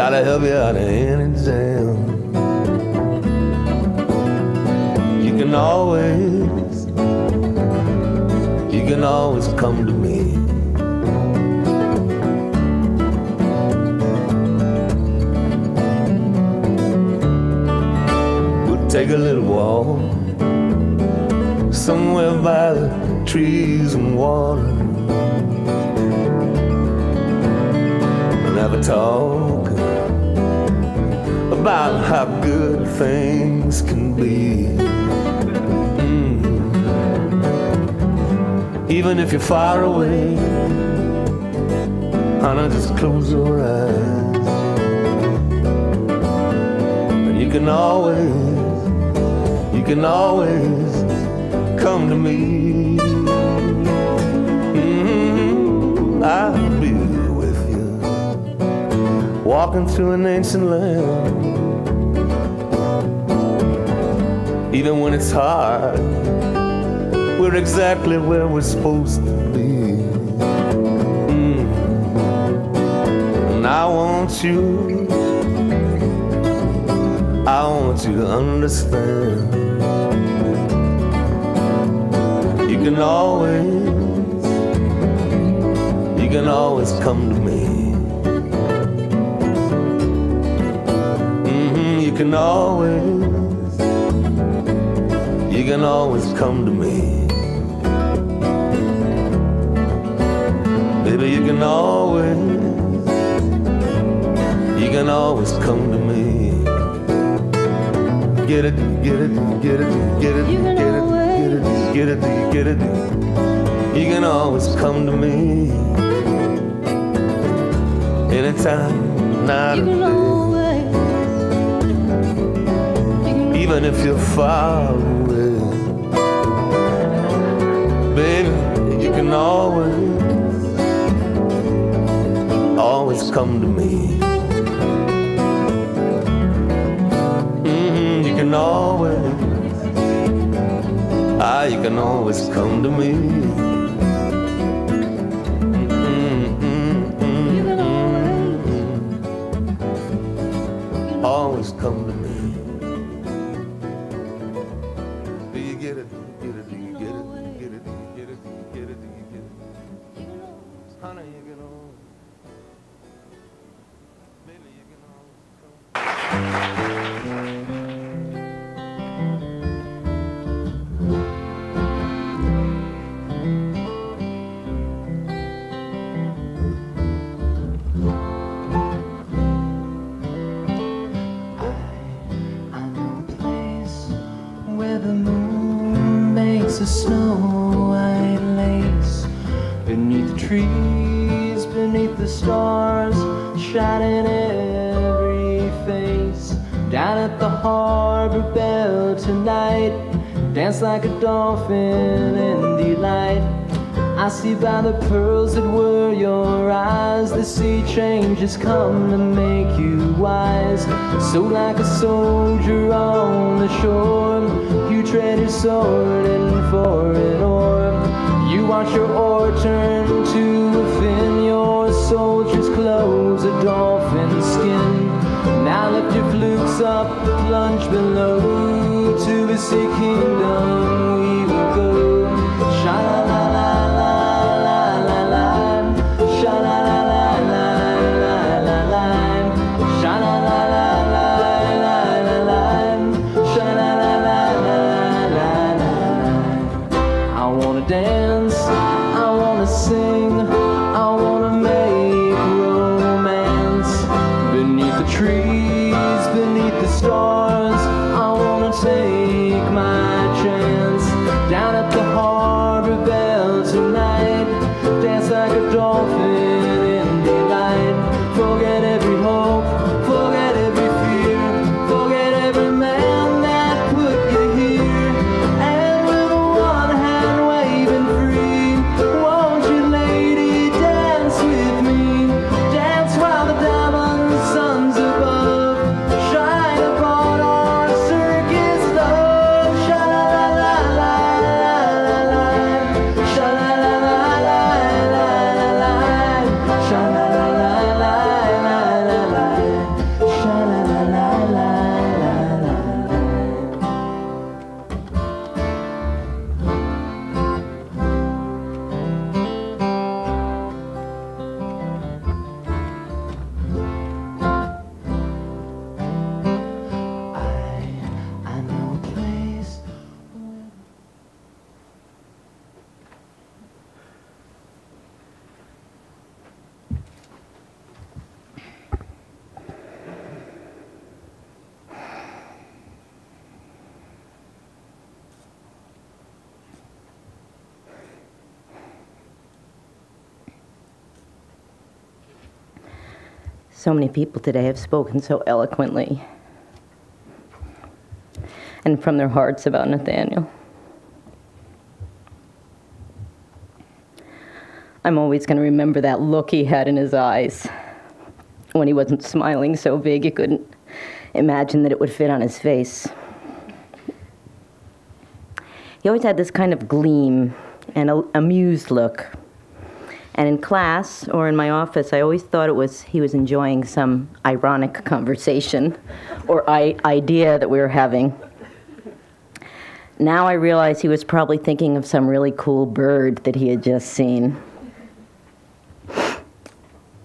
Try to help you out of any jam. You can always, you can always come to me. We'll take a little walk somewhere by the trees and water. We'll never talk about how good things can be. Mm. Even if you're far away, honey, just close your eyes. And you can always, you can always come to me. Mm-hmm. I'll be with you, walking through an ancient land. Even when it's hard, we're exactly where we're supposed to be. Mm. And I want you, I want you to understand. You can always, you can always come to me. Mm-hmm. You can always, you can always come to me. Baby, you can always, you can always come to me. Get it, get it, get it, get it, get it, get it, get it, get it. You can always come to me. Anytime, night or day. Even if you're far away. Baby, you can always, always come to me. Mm-hmm, you can always, ah, you can always come to me. Mm-hmm, you can always, always come to me. Do you get it? Do you get it? Do you get it? Do you get it? Do you get it? Do you get it? Do you get it? Honey, you can always. Baby, you can always come. I, I know a place where the moon makes a snow-white lace. Beneath the trees, beneath the stars, shining every face. Down at the harbor bell tonight, dance like a dolphin in the light. I see by the pearls that were your eyes, the sea changes come to make you wise. So like a soldier on the shore, you trade your sword in for an oar. You watch your oar turn to a fin, your soldier's clothes a dolphin's skin. Now lift your flukes up, plunge below, to the sea kingdom we will go. Sha-la-la-la-la-la-la, sha-la-la-la-la-la-la, sha-la-la-la-la-la-la, sha-la-la-la-la-la-la. I wanna dance, sing, I wanna make romance. Beneath the trees, beneath the stars, I wanna take my chance. Down at the harbor bell tonight, dance like a dolphin in the light. Forget every hope, forget every fear, forget every man that put you here. And with one hand waving free, so many people today have spoken so eloquently and from their hearts about Nathaniel. I'm always going to remember that look he had in his eyes when he wasn't smiling so big you couldn't imagine that it would fit on his face. He always had this kind of gleam and a amused look. And in class or in my office, I always thought it was he was enjoying some ironic conversation or I idea that we were having. Now I realize he was probably thinking of some really cool bird that he had just seen.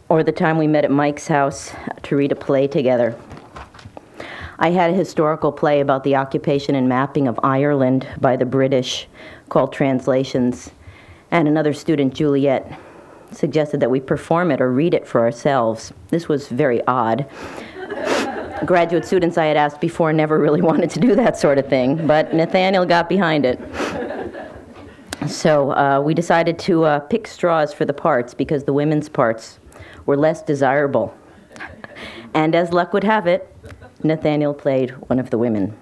Or the time we met at Mike's house to read a play together. I had a historical play about the occupation and mapping of Ireland by the British called Translations. And another student, Juliet, suggested that we perform it or read it for ourselves. This was very odd. Graduate students I had asked before never really wanted to do that sort of thing, but Nathaniel got behind it. So uh, we decided to uh, pick straws for the parts because the women's parts were less desirable. And as luck would have it, Nathaniel played one of the women.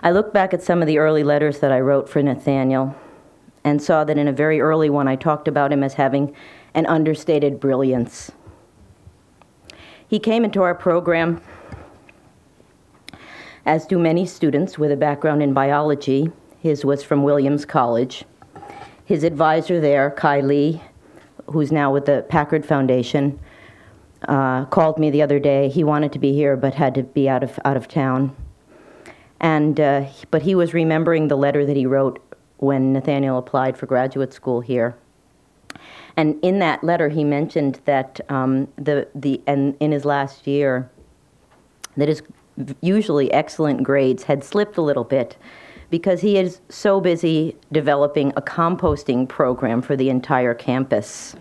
I look back at some of the early letters that I wrote for Nathaniel and saw that in a very early one I talked about him as having and understated brilliance. He came into our program, as do many students, with a background in biology. His was from Williams College. His advisor there, Kai Lee, who's now with the Packard Foundation, uh, called me the other day. He wanted to be here but had to be out of, out of town. And, uh, but he was remembering the letter that he wrote when Nathaniel applied for graduate school here. And in that letter, he mentioned that um, the, the, and in his last year, that his usually excellent grades had slipped a little bit because he is so busy developing a composting program for the entire campus.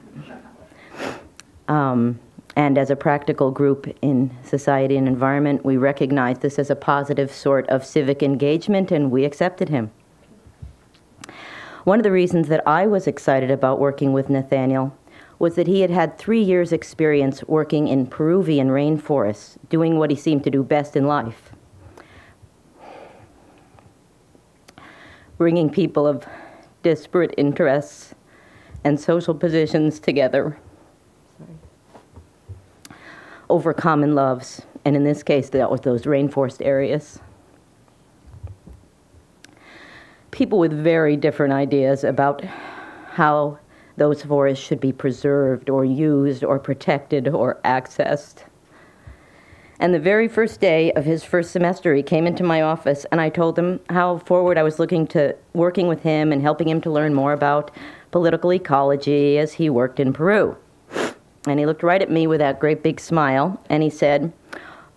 Um, and as a practical group in society and environment, we recognize this as a positive sort of civic engagement, and we accepted him. One of the reasons that I was excited about working with Nathaniel was that he had had three years' experience working in Peruvian rainforests, doing what he seemed to do best in life, bringing people of disparate interests and social positions together Sorry. over common loves, and in this case, that was those rainforest areas. People with very different ideas about how those forests should be preserved or used or protected or accessed. And the very first day of his first semester, he came into my office, and I told him how forward I was looking to working with him and helping him to learn more about political ecology as he worked in Peru. And he looked right at me with that great big smile, and he said,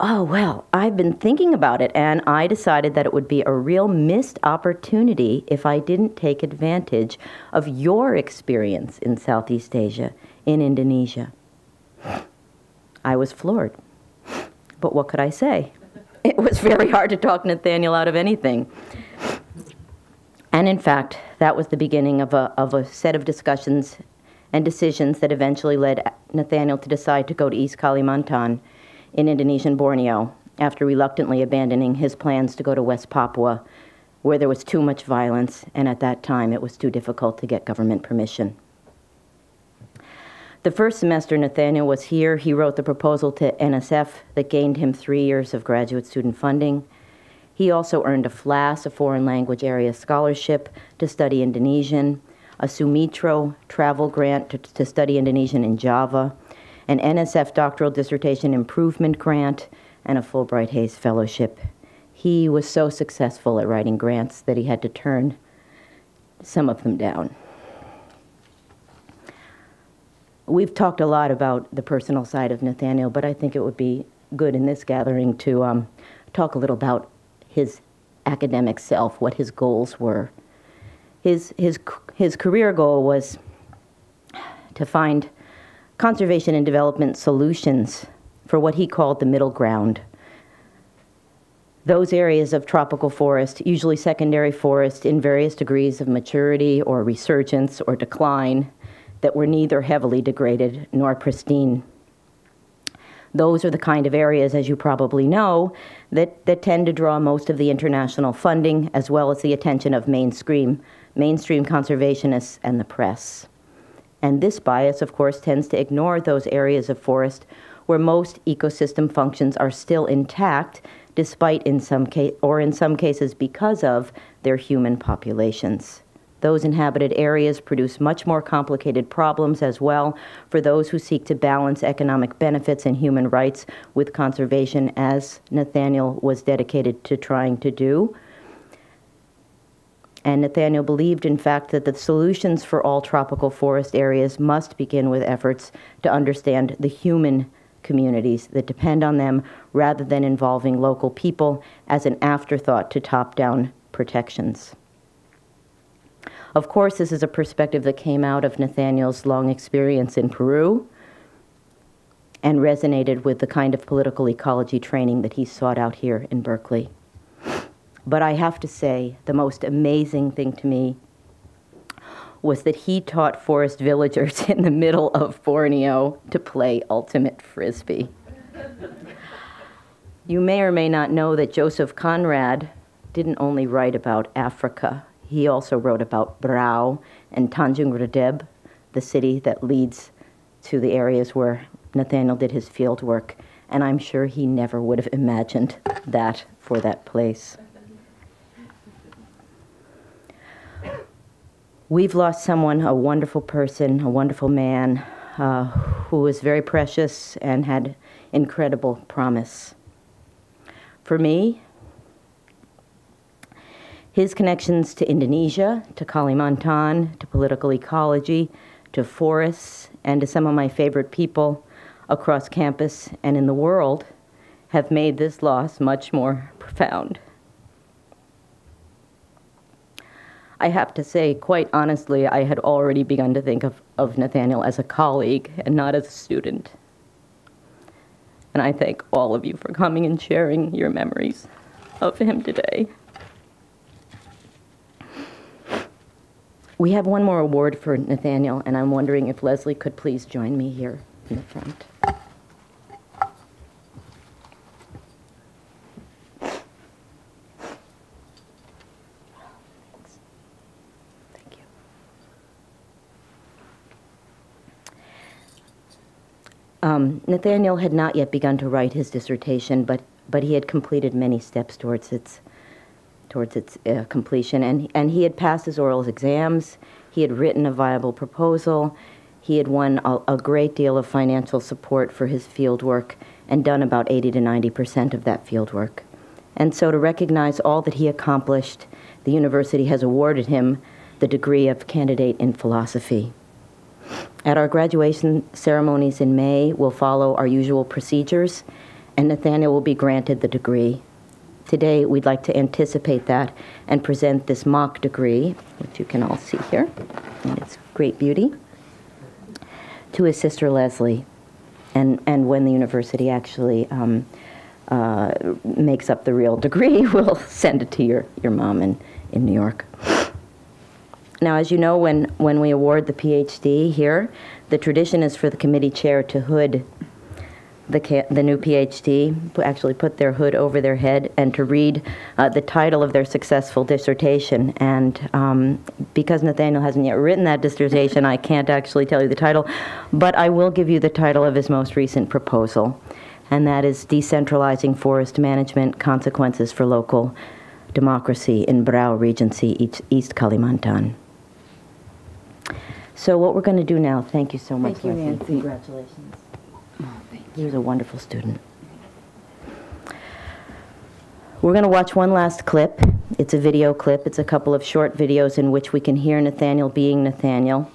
"Oh, well, I've been thinking about it, and I decided that it would be a real missed opportunity if I didn't take advantage of your experience in Southeast Asia, in Indonesia." I was floored, but what could I say? It was very hard to talk Nathaniel out of anything. And in fact, that was the beginning of a, of a set of discussions and decisions that eventually led Nathaniel to decide to go to East Kalimantan in Indonesian Borneo, after reluctantly abandoning his plans to go to West Papua, where there was too much violence, and at that time it was too difficult to get government permission. The first semester Nathaniel was here, he wrote the proposal to N S F that gained him three years of graduate student funding. He also earned a F L A S, a foreign language area scholarship, to study Indonesian, a Sumitro travel grant to, to study Indonesian in Java, an N S F doctoral dissertation improvement grant, and a Fulbright Hayes fellowship. He was so successful at writing grants that he had to turn some of them down. We've talked a lot about the personal side of Nathaniel, but I think it would be good in this gathering to um, talk a little about his academic self, what his goals were. His, his, his career goal was to find conservation and development solutions for what he called the middle ground. Those areas of tropical forest, usually secondary forest in various degrees of maturity or resurgence or decline, that were neither heavily degraded nor pristine. Those are the kind of areas, as you probably know, that, that tend to draw most of the international funding as well as the attention of mainstream, mainstream conservationists and the press. And this bias, of course, tends to ignore those areas of forest where most ecosystem functions are still intact, despite in some case, or in some cases because of, their human populations. Those inhabited areas produce much more complicated problems as well for those who seek to balance economic benefits and human rights with conservation, as Nathaniel was dedicated to trying to do. And Nathaniel believed, in fact, that the solutions for all tropical forest areas must begin with efforts to understand the human communities that depend on them, rather than involving local people as an afterthought to top-down protections. Of course, this is a perspective that came out of Nathaniel's long experience in Peru and resonated with the kind of political ecology training that he sought out here in Berkeley. But I have to say, the most amazing thing to me was that he taught forest villagers in the middle of Borneo to play ultimate frisbee. You may or may not know that Joseph Conrad didn't only write about Africa. He also wrote about Brau and Tanjung Redeb, the city that leads to the areas where Nathaniel did his field work, and I'm sure he never would have imagined that for that place. We've lost someone, a wonderful person, a wonderful man, uh, who was very precious and had incredible promise. For me, his connections to Indonesia, to Kalimantan, to political ecology, to forests, and to some of my favorite people across campus and in the world have made this loss much more profound. I have to say, quite honestly, I had already begun to think of, of Nathaniel as a colleague and not as a student. And I thank all of you for coming and sharing your memories of him today. We have one more award for Nathaniel, and I'm wondering if Leslie could please join me here in the front. Um, Nathaniel had not yet begun to write his dissertation, but, but he had completed many steps towards its, towards its uh, completion. And, and he had passed his oral exams, he had written a viable proposal, he had won a, a great deal of financial support for his fieldwork and done about eighty to ninety percent of that fieldwork. And so to recognize all that he accomplished, the university has awarded him the degree of candidate in philosophy. At our graduation ceremonies in May, we'll follow our usual procedures, and Nathaniel will be granted the degree. Today, we'd like to anticipate that and present this mock degree, which you can all see here, and its great beauty, to his sister Leslie, and, and when the university actually um, uh, makes up the real degree, we'll send it to your, your mom in, in New York. Now, as you know, when, when we award the PhD here, the tradition is for the committee chair to hood the, ca the new PhD, actually put their hood over their head, and to read uh, the title of their successful dissertation. And um, because Nathaniel hasn't yet written that dissertation, I can't actually tell you the title, but I will give you the title of his most recent proposal, and that is Decentralizing Forest Management, Consequences for Local Democracy in Brau Regency, East Kalimantan. So what we're going to do now, thank you so much, thank you, Leslie. Nancy. Congratulations. Oh, thank you. He was a wonderful student. We're going to watch one last clip. It's a video clip. It's a couple of short videos in which we can hear Nathaniel being Nathaniel.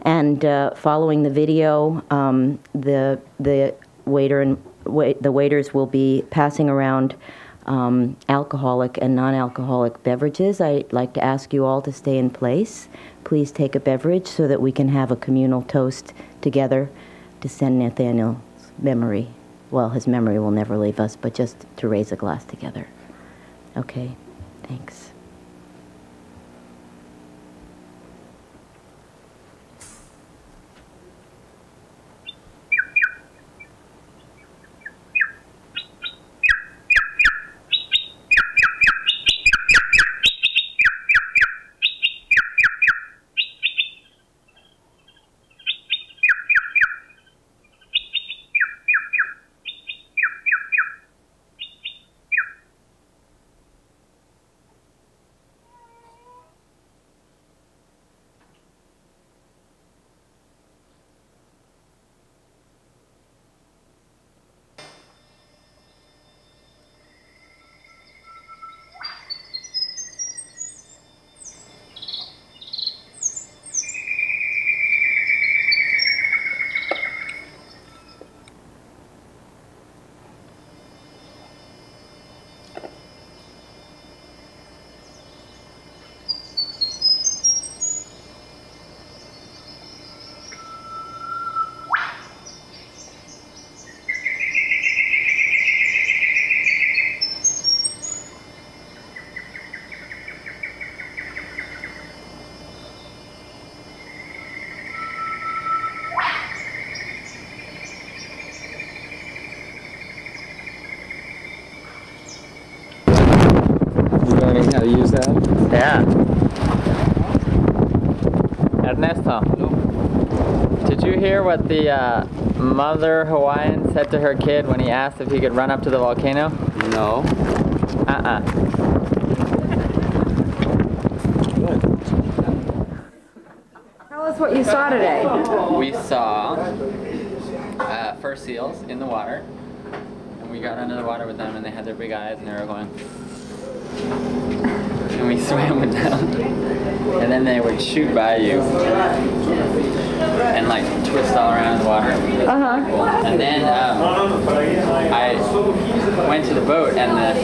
And uh, following the video, um, the, the, waiter and, wait, the waiters will be passing around Um, alcoholic and non-alcoholic beverages. I'd like to ask you all to stay in place. Please take a beverage so that we can have a communal toast together to send Nathaniel's memory. Well, his memory will never leave us, but just to raise a glass together. Okay, thanks. How to use that? Yeah. Ernesto, did Did you hear what the uh, mother Hawaiian said to her kid when he asked if he could run up to the volcano? No. Uh-uh. Tell us what you saw today. We saw uh, fur seals in the water. And we got under the water with them and they had their big eyes and they were going. And we swam with them. And then they would shoot by you. And like twist all around the water. Uh-huh. And then um, I went to the boat and the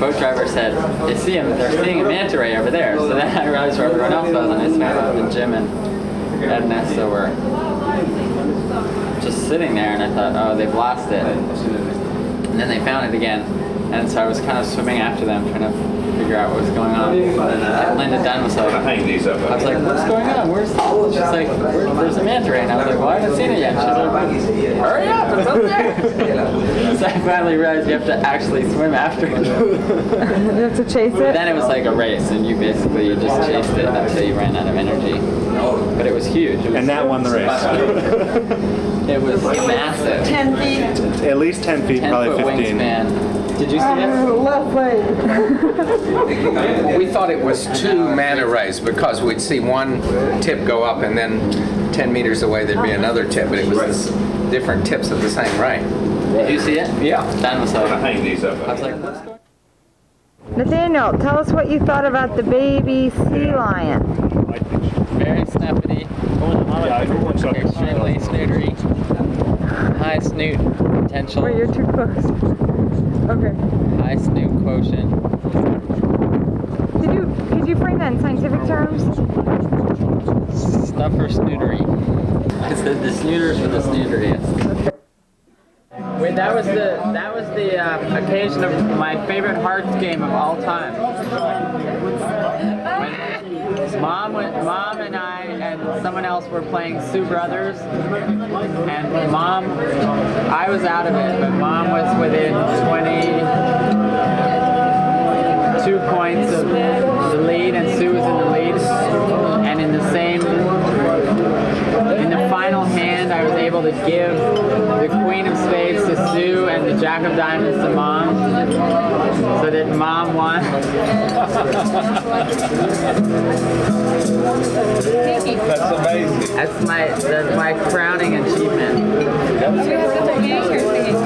boat driver said, they see him, they're seeing a manta ray over there. So then I realized where everyone else was and I swam out with Jim and Ed and Nessa were just sitting there and I thought, oh, they've lost it. And then they found it again. And so I was kind of swimming after them, trying to figure out what was going on. And uh, Linda Dunn was like, I was like, what's going on? Where's this? She's like, there's a manta ray. And I was like, well, I haven't seen it yet. She's like, hurry up, it's up there. So I finally realized you have to actually swim after it. You have to chase it? But then it was like a race, and you basically you just chased it until you ran out of energy. But it was huge. It was, and that won the race. It was massive. Ten feet? At least ten feet, ten probably fifteen. Wingspan. Did you see that? We thought it was two manta rays because we'd see one tip go up and then ten meters away there'd be another tip, but it was different tips of the same ray. Did you see it? Yeah. Dan was like, hang these up. I was like, let's go. Nathaniel, tell us what you thought about the baby sea lion. Very snappity. Extremely snootery. High snoot potential. Oh, you're too close. Okay. High snoot quotient. Did you could you frame that in scientific terms? Stuffer snootery. I said the snooters were the snooteriest. Wait, that was the that was the uh, occasion of my favorite hearts game of all time. Mom, went, mom and I and someone else were playing Sue Brothers, and Mom, I was out of it, but Mom was within twenty-two points of the lead, and Sue was in the lead, and in the same, in the final hand, I was able to give the Queen of Spades to Sue and the Jack of Diamonds to Mom. So did Mom won? That's amazing. That's my that's my crowning achievement. You have to put me here singing.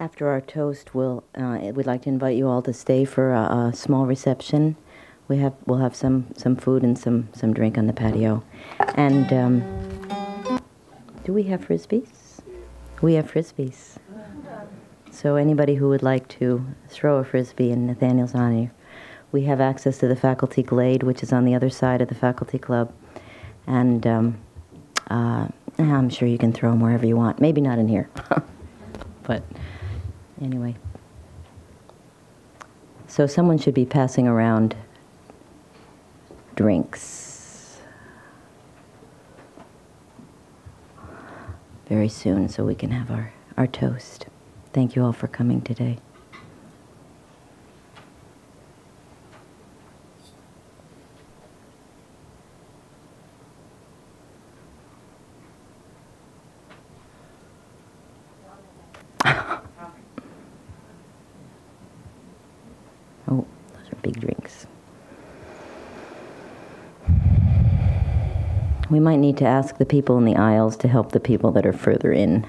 After our toast, we'll, uh, we'd like to invite you all to stay for a, a small reception. We have, we'll have some, some food and some, some drink on the patio. And um, do we have Frisbees? We have Frisbees. So anybody who would like to throw a Frisbee in Nathaniel's honor, we have access to the faculty glade, which is on the other side of the faculty club. And um, uh, I'm sure you can throw them wherever you want. Maybe not in here, but... Anyway, so someone should be passing around drinks very soon so we can have our, our toast. Thank you all for coming today. We might need to ask the people in the aisles to help the people that are further in.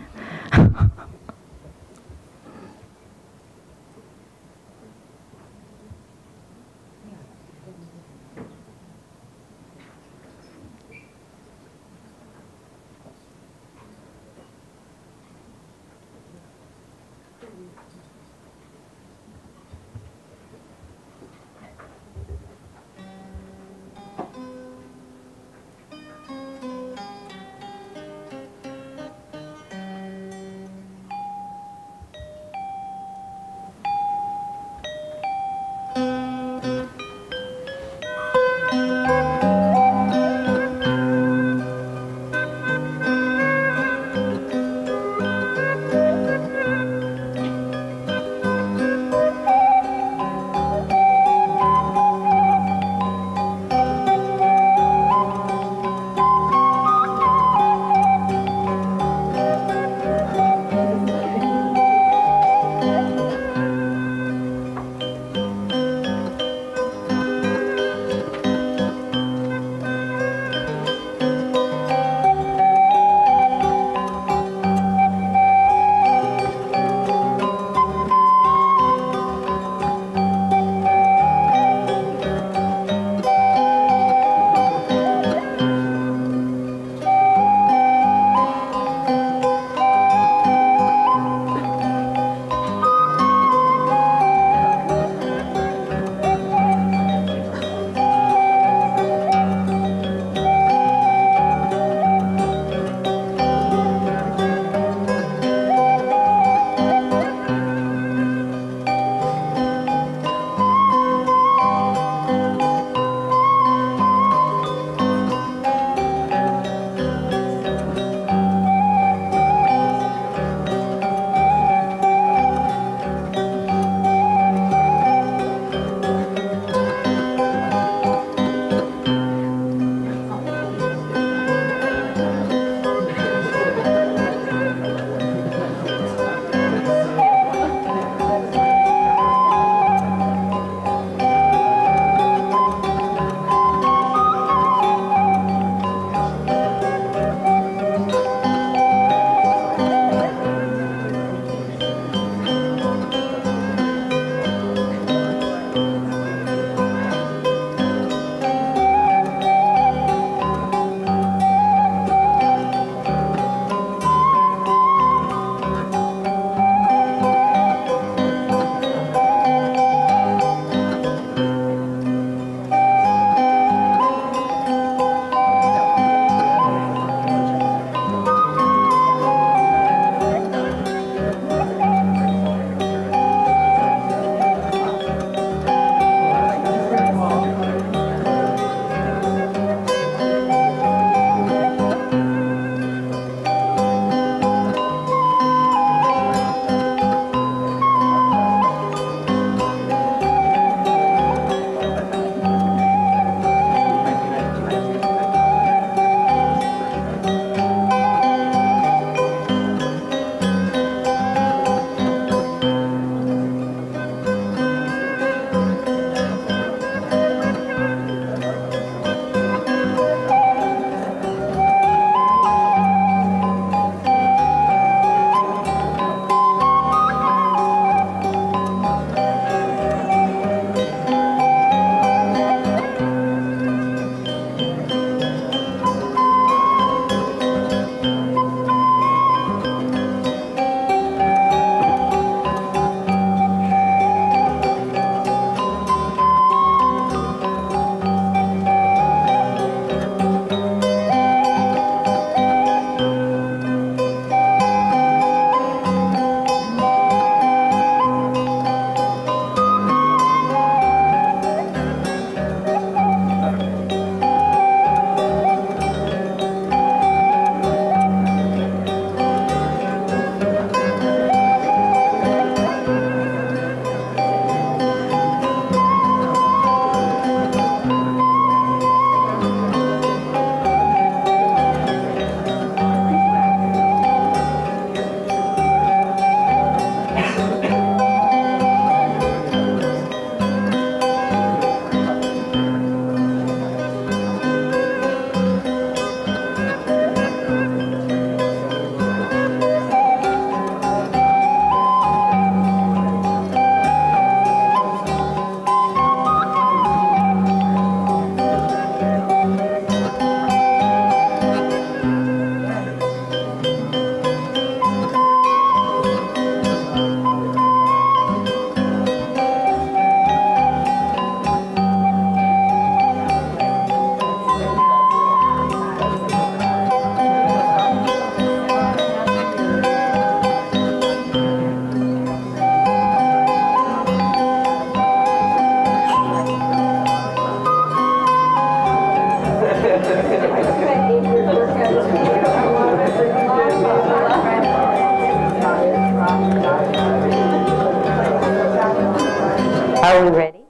Are we ready?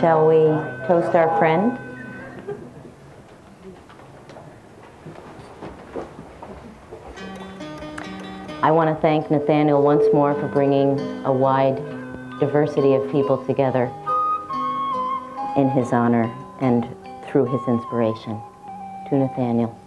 Shall we toast our friend? I want to thank Nathaniel once more for bringing a wide diversity of people together in his honor and through his inspiration. To Nathaniel.